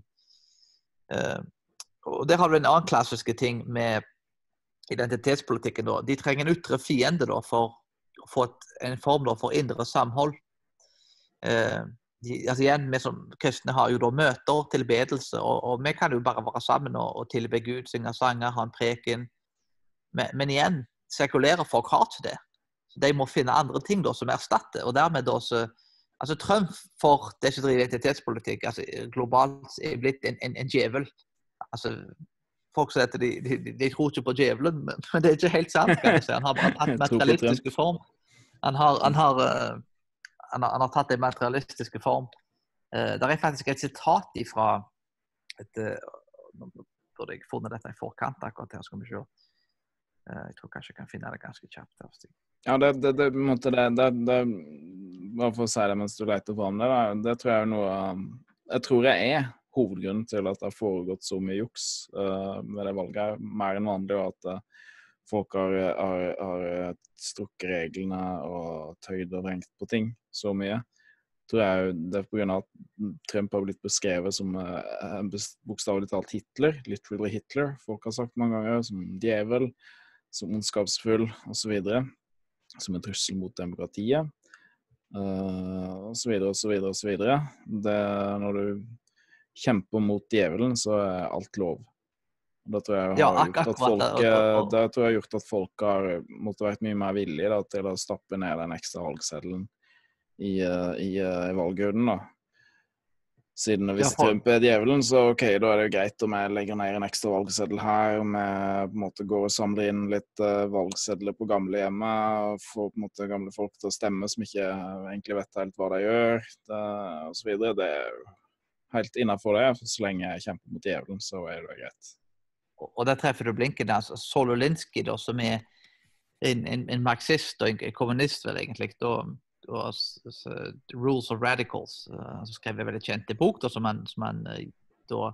Og der har du en annen klassiske ting med identitetspolitikken. De trenger en ytre fiende for å få en form for indre samhold. altså igjen, vi som kristne har jo da møter, tilbedelse, og, og vi kan jo bare være sammen og, og tilbe Gud, synge sanger, ha en preken. Men, men igjen, sekulære folk har til det. Så de må finne andre ting da som erstatter. Og dermed da så, altså Trump for det som driver identitetspolitikk, altså globalt er blitt en, en, en djevel. Altså folk sier at de, de, de tror ikke på djevelen, men, men det er ikke helt sant, kan jeg si. Han har bare tatt materialistiske form. Han har... Han har Han har, han har tatt det i materialistiske form. Eh, der er faktisk et sitat ifra et, nå burde jeg funnet dette i forkant akkurat her, skal vi se. Eh, jeg tror kanskje jeg kan finne det ganske kjapt. Ja, det, det, det, måtte det, det, det bare for å si det mens du leter fram det, da. Det tror jeg er noe, jeg tror jeg er hovedgrunnen til at det har foregått så mye juks uh, med det valget, mer enn vanlig, og at uh, folk har, har, har strukket reglene og tøyd og vrengt på ting så mye. Tror jeg det er på grunn av at Trump har blitt beskrevet som eh, bokstavelig talt Hitler, literally Hitler, folk har sagt mange ganger, som djevel, som ondskapsfull og så videre, som en trussel mot demokratiet, eh, og så videre og så videre og så videre. Det, når du kjemper mot djevelen, så er alt lov. Det tror jeg har ja, ak gjort at folk, det, og... det tror jeg har gjort at folk har måtte vært mye mer villige da, til å stappe ned den ekstra valgseddelen i, i, i valgurnen. Da. Siden hvis ja, for... Trump er djevelen, så ok, da er det jo greit om jeg legger ned en ekstra valgseddel her, om jeg på en måte går og samler inn litt uh, valgsedler på gamlehjemmet, og får på en måte gamle folk til å stemme som ikke egentlig vet helt hva de gjør, det, og så videre. Det er helt innenfor det, for så lenge jeg kjemper mot djevelen, så er det greit. Og der treffer du blinken, altså Sololinski, da, som er en, en, en marxist og en, en kommunist, vel egentlig, og, og så, Rules of Radicals, uh, som skrev en veldig kjent bok, da, som han, som han da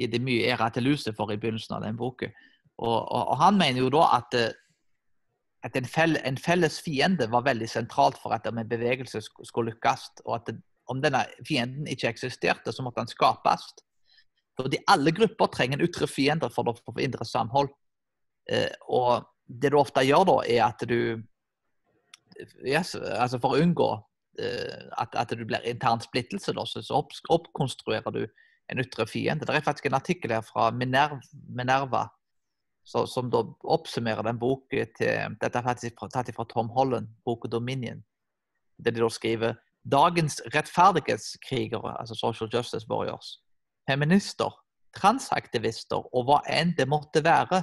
i det mye æra til luset for i begynnelsen av den boken. Og, og, og han mener jo da at, at en, fell, en felles fiende var veldig sentralt for at en bevegelse skulle lykkes, og at det, om denne fienden ikke eksisterte, så måtte den skapes. Fordi alle grupper trenger en ytre fiende for å få indre samhold. Eh, og det du ofte gjør da, er at du yes, altså for å unngå eh, at, at du blir intern splittelse, da, så opp, oppkonstruerer du en ytre fiende. Det er faktisk en artikkel her fra Minerva, Minerva så, som da oppsummerer den boken til Dette er faktisk tatt fra Tom Holland, boken Dominion. Det de da skriver dagens rettferdighetskrigere, altså social justice warriors, feminister, transaktivister og hva enn det måtte være,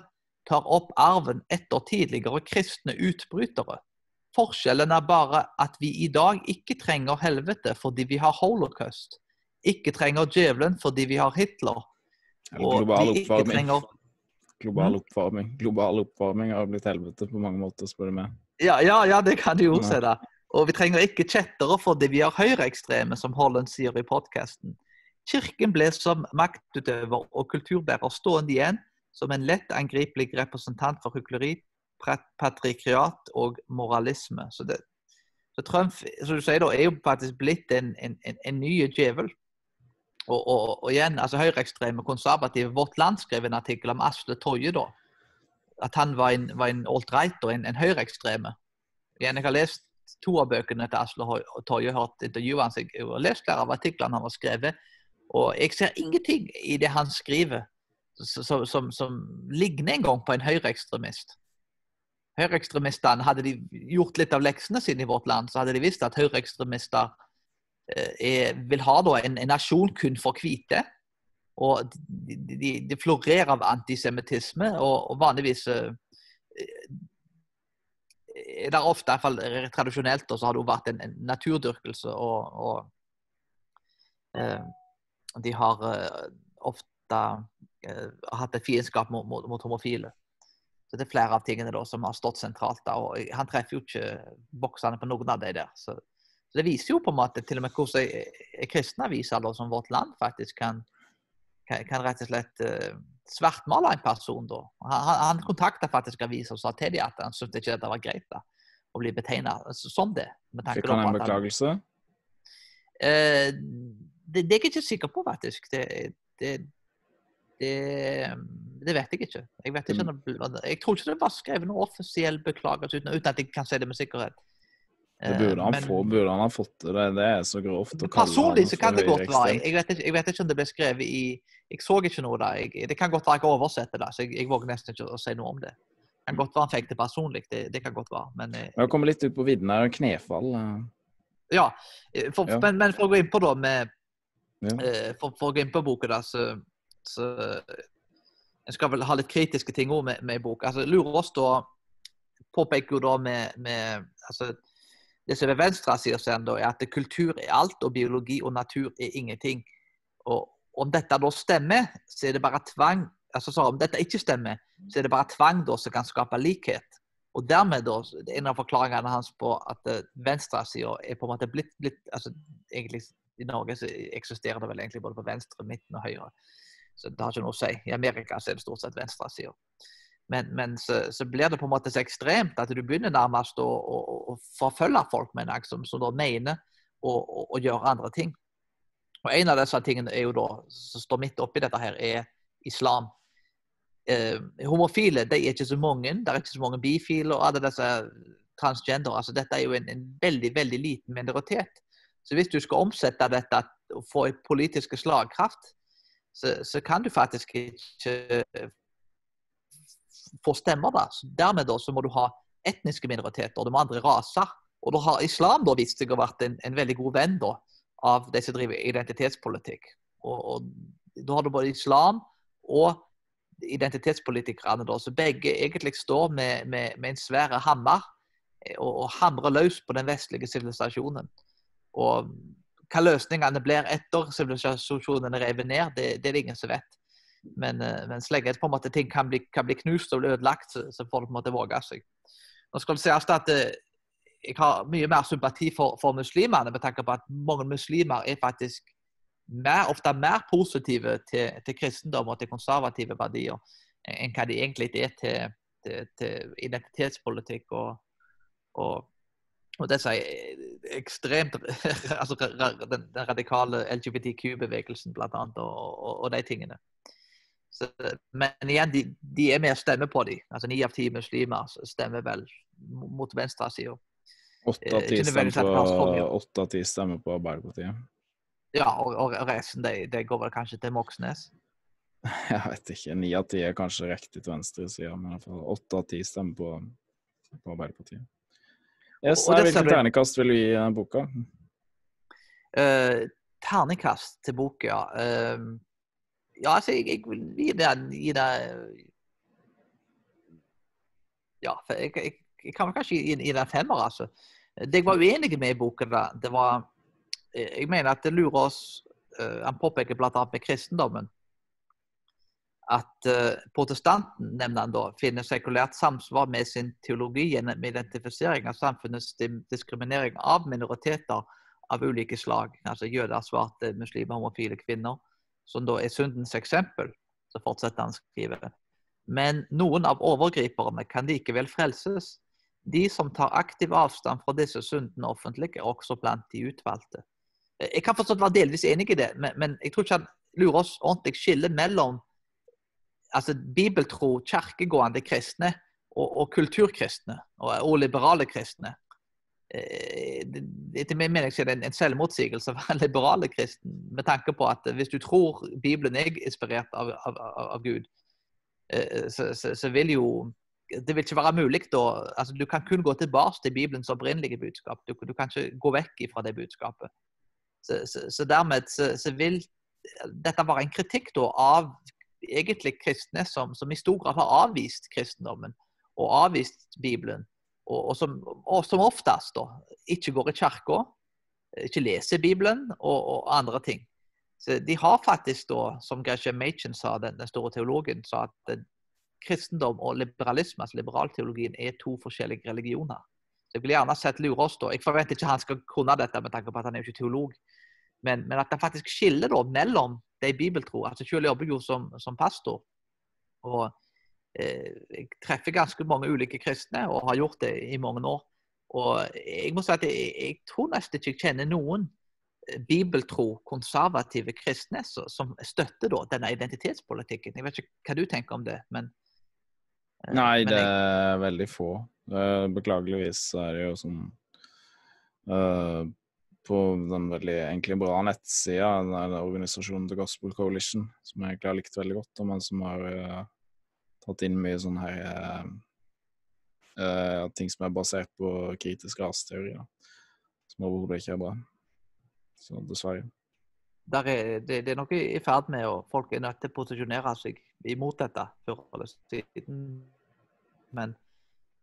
tar opp arven etter tidligere kristne utbrytere. Forskjellen er bare at vi i dag ikke trenger helvete fordi vi har holocaust, ikke trenger djevelen fordi vi har Hitler. Og global oppvarming. Trenger... Global oppvarming. Global oppvarming har blitt helvete på mange måter, spør du meg. Ja, ja, ja, det kan du jo se da. Og vi trenger ikke kjettere fordi vi har høyreekstreme, som Holland sier i podcasten. Kirken ble som maktutøver og kulturbærer stående igjen som en lett angripelig representant for hykleri, patrikriat og moralisme. Så, det, så Trump, som du sier da, er jo faktisk blitt en, en, en ny djevel. Og, og, og igjen, altså høyreekstreme konservative Vårt Land skrev en artikkel om Asle Toje da, at han var en, var en alt-right og en, en høyreekstreme. Igjen, jeg har lest to av bøkene til Asle Toje, hørt intervjuet hans, jeg har lest flere av artiklene han har skrevet, og jeg ser ingenting i det han skriver som, som, som ligner en gang på en høyreekstremist. Høyreekstremistene, hadde de gjort litt av leksene sine i Vårt Land, så hadde de visst at høyreekstremister eh, vil ha da, en, en nasjon kun for hvite, og de, de, de florerer av antisemittisme, og, og vanligvis eh, det er ofte, i hvert fall tradisjonelt, så har det jo vært en, en naturdyrkelse, og, og eh, de har uh, ofte uh, hatt et fiendskap mot, mot, mot homofile. Så det er flere av tingene da, som har stått sentralt der, og han treffer jo ikke boksene på noen av de der. Så, så det viser jo på en måte til og med hvordan kristne aviser da, som Vårt Land faktisk kan, kan, kan rett og slett uh, svartmale en person. Da. Han, han kontaktet faktisk aviser og sa til dem at han syntes ikke det var greit da, å bli betegnet som det. Fikk han en beklagelse? Eh... Uh, Det, det er jeg ikke sikker på, faktisk. Det, det, det, det vet jeg ikke. Jeg, vet ikke det, jeg tror ikke det var skrevet noen offisiell beklagelse uten, uten at jeg kan si det med sikkerhet. Det burde han, men, få, burde han ha fått det. Det er så grovt å kalle han for høyreekstrem. Personlig så kan det godt være. Jeg vet, ikke, jeg vet ikke om det ble skrevet i... Jeg så ikke noe der. Jeg, det kan godt være jeg har oversett det der, så jeg, jeg våger nesten ikke å si noe om det. Det kan godt være han fikk det personlig, det, det kan godt være. Men, jeg kommer litt ut på vidden her, Knefall. Ja, for, ja. Men, men for å gå inn på da med... Ja. For, for å gå inn på boken da, så... så jeg skal vel ha litt kritiske ting også med, med boken. Altså, Lurås da påpeker jo da med... med altså, det som er venstre sier seg da, er at kultur er alt, og biologi og natur er ingenting. Og om dette da stemmer, så er det bare tvang. Altså så om dette ikke stemmer, så er det bare tvang da som kan skape likhet. Og dermed da, det er en av forklaringene hans på at venstre sier er på en måte blitt, blitt altså egentlig i Norge så eksisterer det vel egentlig både på venstre, midten og høyre. Så det har ikke noe å si. I Amerika så er det stort sett venstre sier. Men, men så, så blir det på en måte så ekstremt at du begynner nærmest å, å, å forfølge folk, mener jeg, som, som da mener å gjøre andre ting. Og en av disse tingene er jo da, som står midt oppi dette her, er islam. Eh, homofile, de er ikke så mange. Det er ikke så mange bifile og alle disse transgender. Altså dette er jo en, en veldig, veldig liten minoritet. Så hvis du skal omsette dette og få en politisk slagkraft, så, så kan du faktisk ikke få stemmer da. Så dermed da så må du ha etniske minoriteter, og du må andre raser. Og da har islam da vist seg å vært en, en veldig god venn da, av de som driver identitetspolitikk. Og, og da har du både islam og identitetspolitikerne da, så begge egentlig står med, med, med en svære hammer, og, og hamrer løs på den vestlige sivilisasjonen. Og hva løsningene blir etter sivilisasjonen revet ned, det, det er det ingen som vet. Men, men så lenge på en måte ting kan bli, kan bli knust og bli ødelagt, så, så får det på en måte våge seg. Nå skal det sies at jeg har mye mer sympati for, for muslimene, med tanke på at mange muslimer er faktisk mer, ofte mer positive til, til kristendom og til konservative verdier enn hva de egentlig er til, til, til identitetspolitikk og, og, og det sier ekstremt altså, den, den radikale L G B T Q-bevegelsen blant annet, og, og, og de tingene. Så, men igjen, de, de er med å stemme på dem. Altså ni av ti muslimer stemmer vel mot venstre siden. Åtte av ti stemmer på Arbeiderpartiet. Ja, og, og resten, det de går vel kanskje til Moxnes? Jeg vet ikke. Ni av ti er kanskje riktig til venstre siden, men i hvert fall åtte av ti stemmer på, på Arbeiderpartiet. Yes, og, og hvilken du... ternekast vil du gi boka? Uh, ternekast til boka, ja. Uh, Ja, altså, jeg, jeg vil gi deg, gi deg ja, for jeg, jeg, jeg kan vel kanskje gi, gi deg femmer, altså. Det jeg var uenig med i boken, da, det var, jeg mener at det lurer oss, uh, han påpeker blant annet med kristendommen, at uh, protestanten, nevner han da, finner sekulært samsvar med sin teologi gjennom identifisering av samfunnets diskriminering av minoriteter av ulike slag, altså jøder, svarte, muslimer, homofile, kvinner, som da er syndens eksempel, så fortsetter han å skrive det. Men noen av overgriperne kan likevel frelses. De som tar aktiv avstand fra disse syndene offentlig, er også blant de utvalgte. Jeg kan fortsatt være delvis enig i det, men, men jeg tror ikke han lurer oss ordentlig skille mellom altså, bibeltro, kirkegående kristne og, og kulturkristne, og, og liberale kristne. Etter min mening er det en selvmotsigelse av en liberale kristen, med tanke på at hvis du tror Bibelen er inspirert av, av, av Gud, så, så, så vil jo det vil ikke være mulig da, altså du kan kun gå tilbake til Bibelens opprinnelige budskap, du, du kan ikke gå vekk fra det budskapet, så, så, så dermed så, så vil dette være en kritikk da av egentlig kristne som, som i stor grad har avvist kristendommen og avvist Bibelen. Og som, og som oftest da, ikke går i kirka, ikke leser Bibelen og, og andre ting. Så de har faktisk da, som Gresham Machen sa, den, den store teologen, sa at kristendom og liberalisme, altså liberalteologien, er to forskjellige religioner. Så jeg vil gjerne sett Lurås da. Jeg forventer ikke han skal kunne dette med tanke på at han er jo ikke teolog, men, men at han faktisk skiller da mellom de bibeltro. Altså selv jobber jo som, som pastor, og jeg treffer ganske mange ulike kristne og har gjort det i mange år, og jeg må si at jeg, jeg tror nesten ikke jeg kjenner noen bibeltro, konservative kristne som støtter da denne identitetspolitikken. Jeg vet ikke hva du tenker om det, men Nei, men jeg... det er veldig få. Beklageligvis er det jo sånn Uh, på den veldig egentlig bra nettsiden, den organisasjonen The Gospel Coalition, som jeg egentlig har likt veldig godt, men som har uh, tatt inn mye sånne her, uh, uh, ting som er basert på kritisk rasteori, som overhodet ikke er bra. Så dessverre. Der er, det, det er noe i ferd med, og folk er nødt til å posisjonere seg imot dette før eller siden. Men,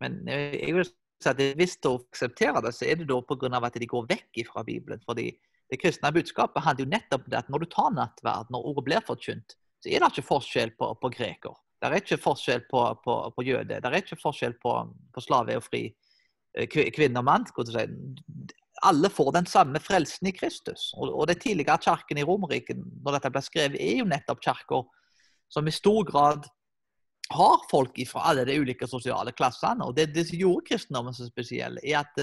men jeg vil så det, hvis de aksepterer det, så er det da på grunn av at de går vekk fra Bibelen. Fordi det kristne budskapet handler jo nettopp om at når du tar nattverd, når ordet blir forkynt, så er det ikke forskjell på, på greker. Det er ikke forskjell på, på, på jøde. Det er ikke forskjell på, på slave og fri, kvinne og mann. Alle får den samme frelsen i Kristus. Og, og det tidligere kirken i Romerriket, når dette ble skrevet, er jo nettopp kirker som i stor grad har folk fra alle de ulike sosiale klassene, og det, det som gjorde kristendommen så spesiell, er at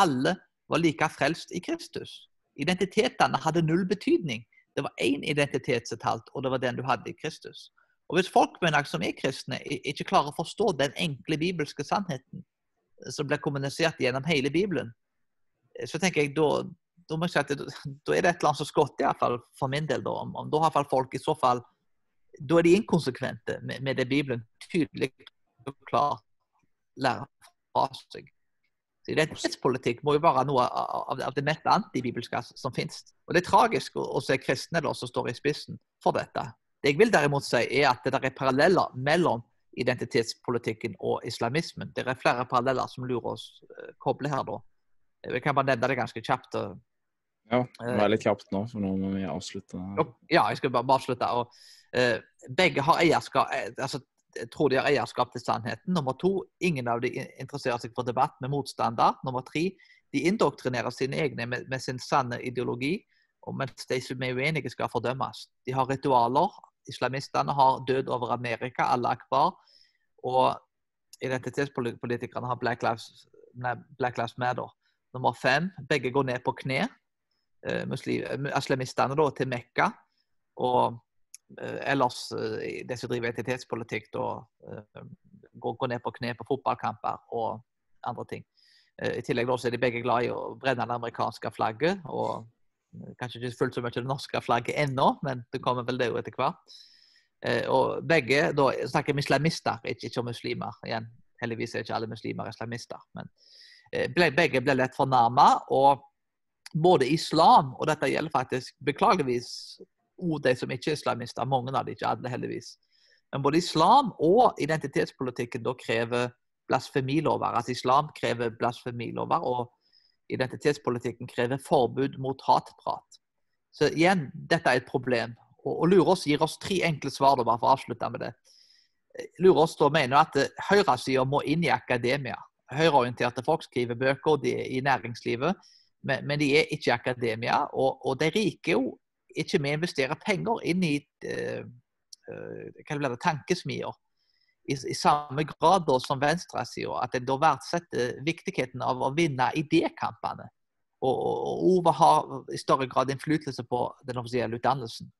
alle var like frelst i Kristus. Identitetene hadde null betydning. Det var én identitet som talte, og det var den du hadde i Kristus. Og hvis folk mener, som er kristne, ikke klarer å forstå den enkle bibelske sannheten som ble kommunisert gjennom hele Bibelen, så tenker jeg, da, da må jeg si at det, da er det et eller annet som skott i hvert fall for min del, da, om, om da har folk i så fall da er de inkonsekvente med det Bibelen tydelig og klart lærer fra seg. Så identitetspolitikk må jo være noe av det mest antibibelske som finnes. Og det er tragisk å se kristne da, som står i spissen for dette. Det jeg vil derimot si er at det der er paralleller mellom identitetspolitikken og islamismen. Det er flere paralleller som Lurås kobler her da. Vi kan bare nevne det ganske kjapt. Ja, det er litt kjapt nå, for nå må vi avslutte. Ja, jeg skal bare avslutte. Og begge har eierskap, altså, jeg tror de har eierskap til sannheten. Nummer to, ingen av de interesserer seg for debatt med motstander. Nummer tre, de indoktrinerer sine egne med, med sin sanne ideologi, og mens de som er uenige skal fordømmes. De har ritualer. Islamistene har død over Amerika, Allah akbar. Og identitetspolitikerne har Black Lives, nei, Black Lives Matter. Nummer fem, begge går ned på kne. Islamistene da til Mekka, og ellers det som driver identitetspolitikk da, går ned på kne på fotballkamper og andre ting. I tillegg da, så er de begge glad i å brenne det amerikanske flagget, og kanskje ikke fullt så mye det norske flagget ennå, men det kommer vel det jo etter hvert. Og begge da snakker om islamister, ikke, ikke om muslimer. Igjen, heldigvis er ikke alle muslimer islamister, men begge ble lett fornærmet, og både islam, og dette gjelder faktisk beklageligvis og de som ikke er islamister, mange av de ikke alle heldigvis. Men både islam og identitetspolitikken da krever blasfemilover. Altså islam krever blasfemilover, og identitetspolitikken krever forbud mot hatprat. Så igjen, dette er et problem. Og, og Lurås gir oss tre enkle svar, da, bare for å avslutte med det. Lurås da mener at høyresiden må inn i akademia. Høyreorienterte folk skriver bøker, og de er i næringslivet, men, men de er ikke i akademia, og, og de rike jo ikke med å investere penger inn i uh, uh, tankesmier i, i samme grad da, som Venstre sier, at en da verdsetter viktigheten av å vinne idékampene. Og, og, og Ove har i større grad innflytelse på den offisielle utdannelsen.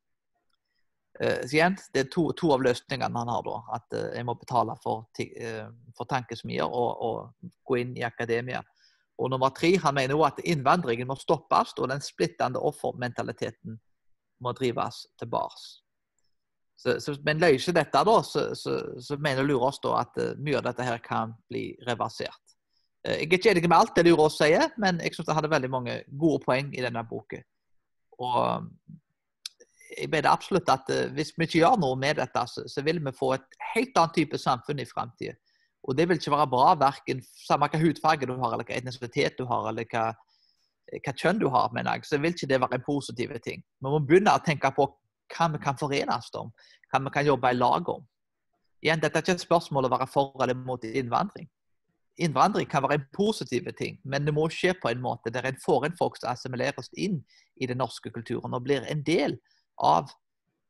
Uh, så igjen, det er to, to av løsningene han har da, at uh, en må betale for, uh, for tankesmier og, og gå inn i akademia. Og nummer tre, han mener jo at innvandringen må stoppes, og den splittende offermentaliteten må drives tilbake. Så, så, men løser dette da, så, så, så mener Lurås da at mye av dette her kan bli reversert. Jeg er ikke enig med alt det Lurås sier, men jeg synes det hadde veldig mange gode poeng i denne boken. Og jeg mener absolutt at hvis vi ikke gjør noe med dette, så, så vil vi få et helt annet type samfunn i fremtiden. Og det vil ikke være bra, hverken samme hva hudfarge du har, eller hva etnisitet du har, eller hva hva kjønn du har, mener jeg, så vil ikke det være en positiv ting. Vi må begynne å tenke på hva vi kan forenes om, hva vi kan jobbe i lag om. Igjen, dette er ikke et spørsmål å være for eller mot innvandring. Innvandring kan være en positiv ting, men det må skje på en måte der en får en folk som assimileres inn i den norske kulturen og blir en del av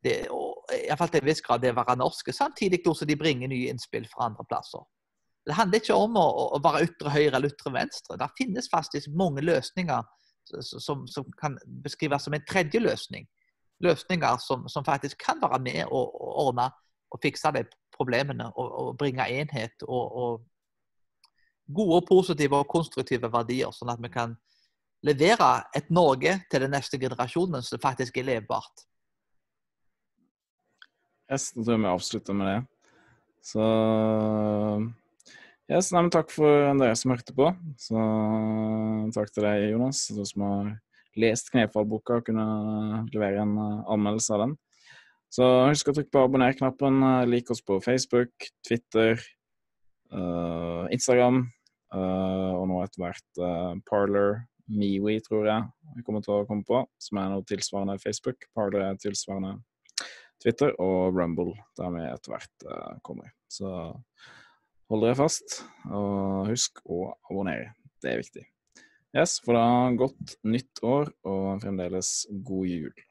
det, og i hvert fall til en viss grad det å være norske, samtidig også de bringer nye innspill fra andre plasser. Det handler ikke om å, å være ytre høyre eller ytre venstre. Det finnes faktisk mange løsninger som, som kan beskrives som en tredje løsning. Løsninger som, som faktisk kan være med og, og ordne og fikse de problemene og, og bringe enhet og, og gode, positive og konstruktive verdier, sånn at vi kan levere et Norge til den neste generasjonen som faktisk er levbart. Yes, da tror jeg vi avslutter med det. Så yes, nei, men takk for dere som hørte på. Så takk til deg, Jonas, som har lest Knefall-boka og kunne levere en anmeldelse av den. Så husk å trykke på abonner-knappen, like oss på Facebook, Twitter, uh, Instagram, uh, og nå etter hvert uh, Parler, Miwi, tror jeg, vi kommer til å komme på, som er noe tilsvarende Facebook, Parler er tilsvarende Twitter, og Rumble, der vi etter hvert uh, kommer. Så hold dere fast, og husk å abonnere, det er viktig. Yes, for da godt nytt år, og fremdeles god jul.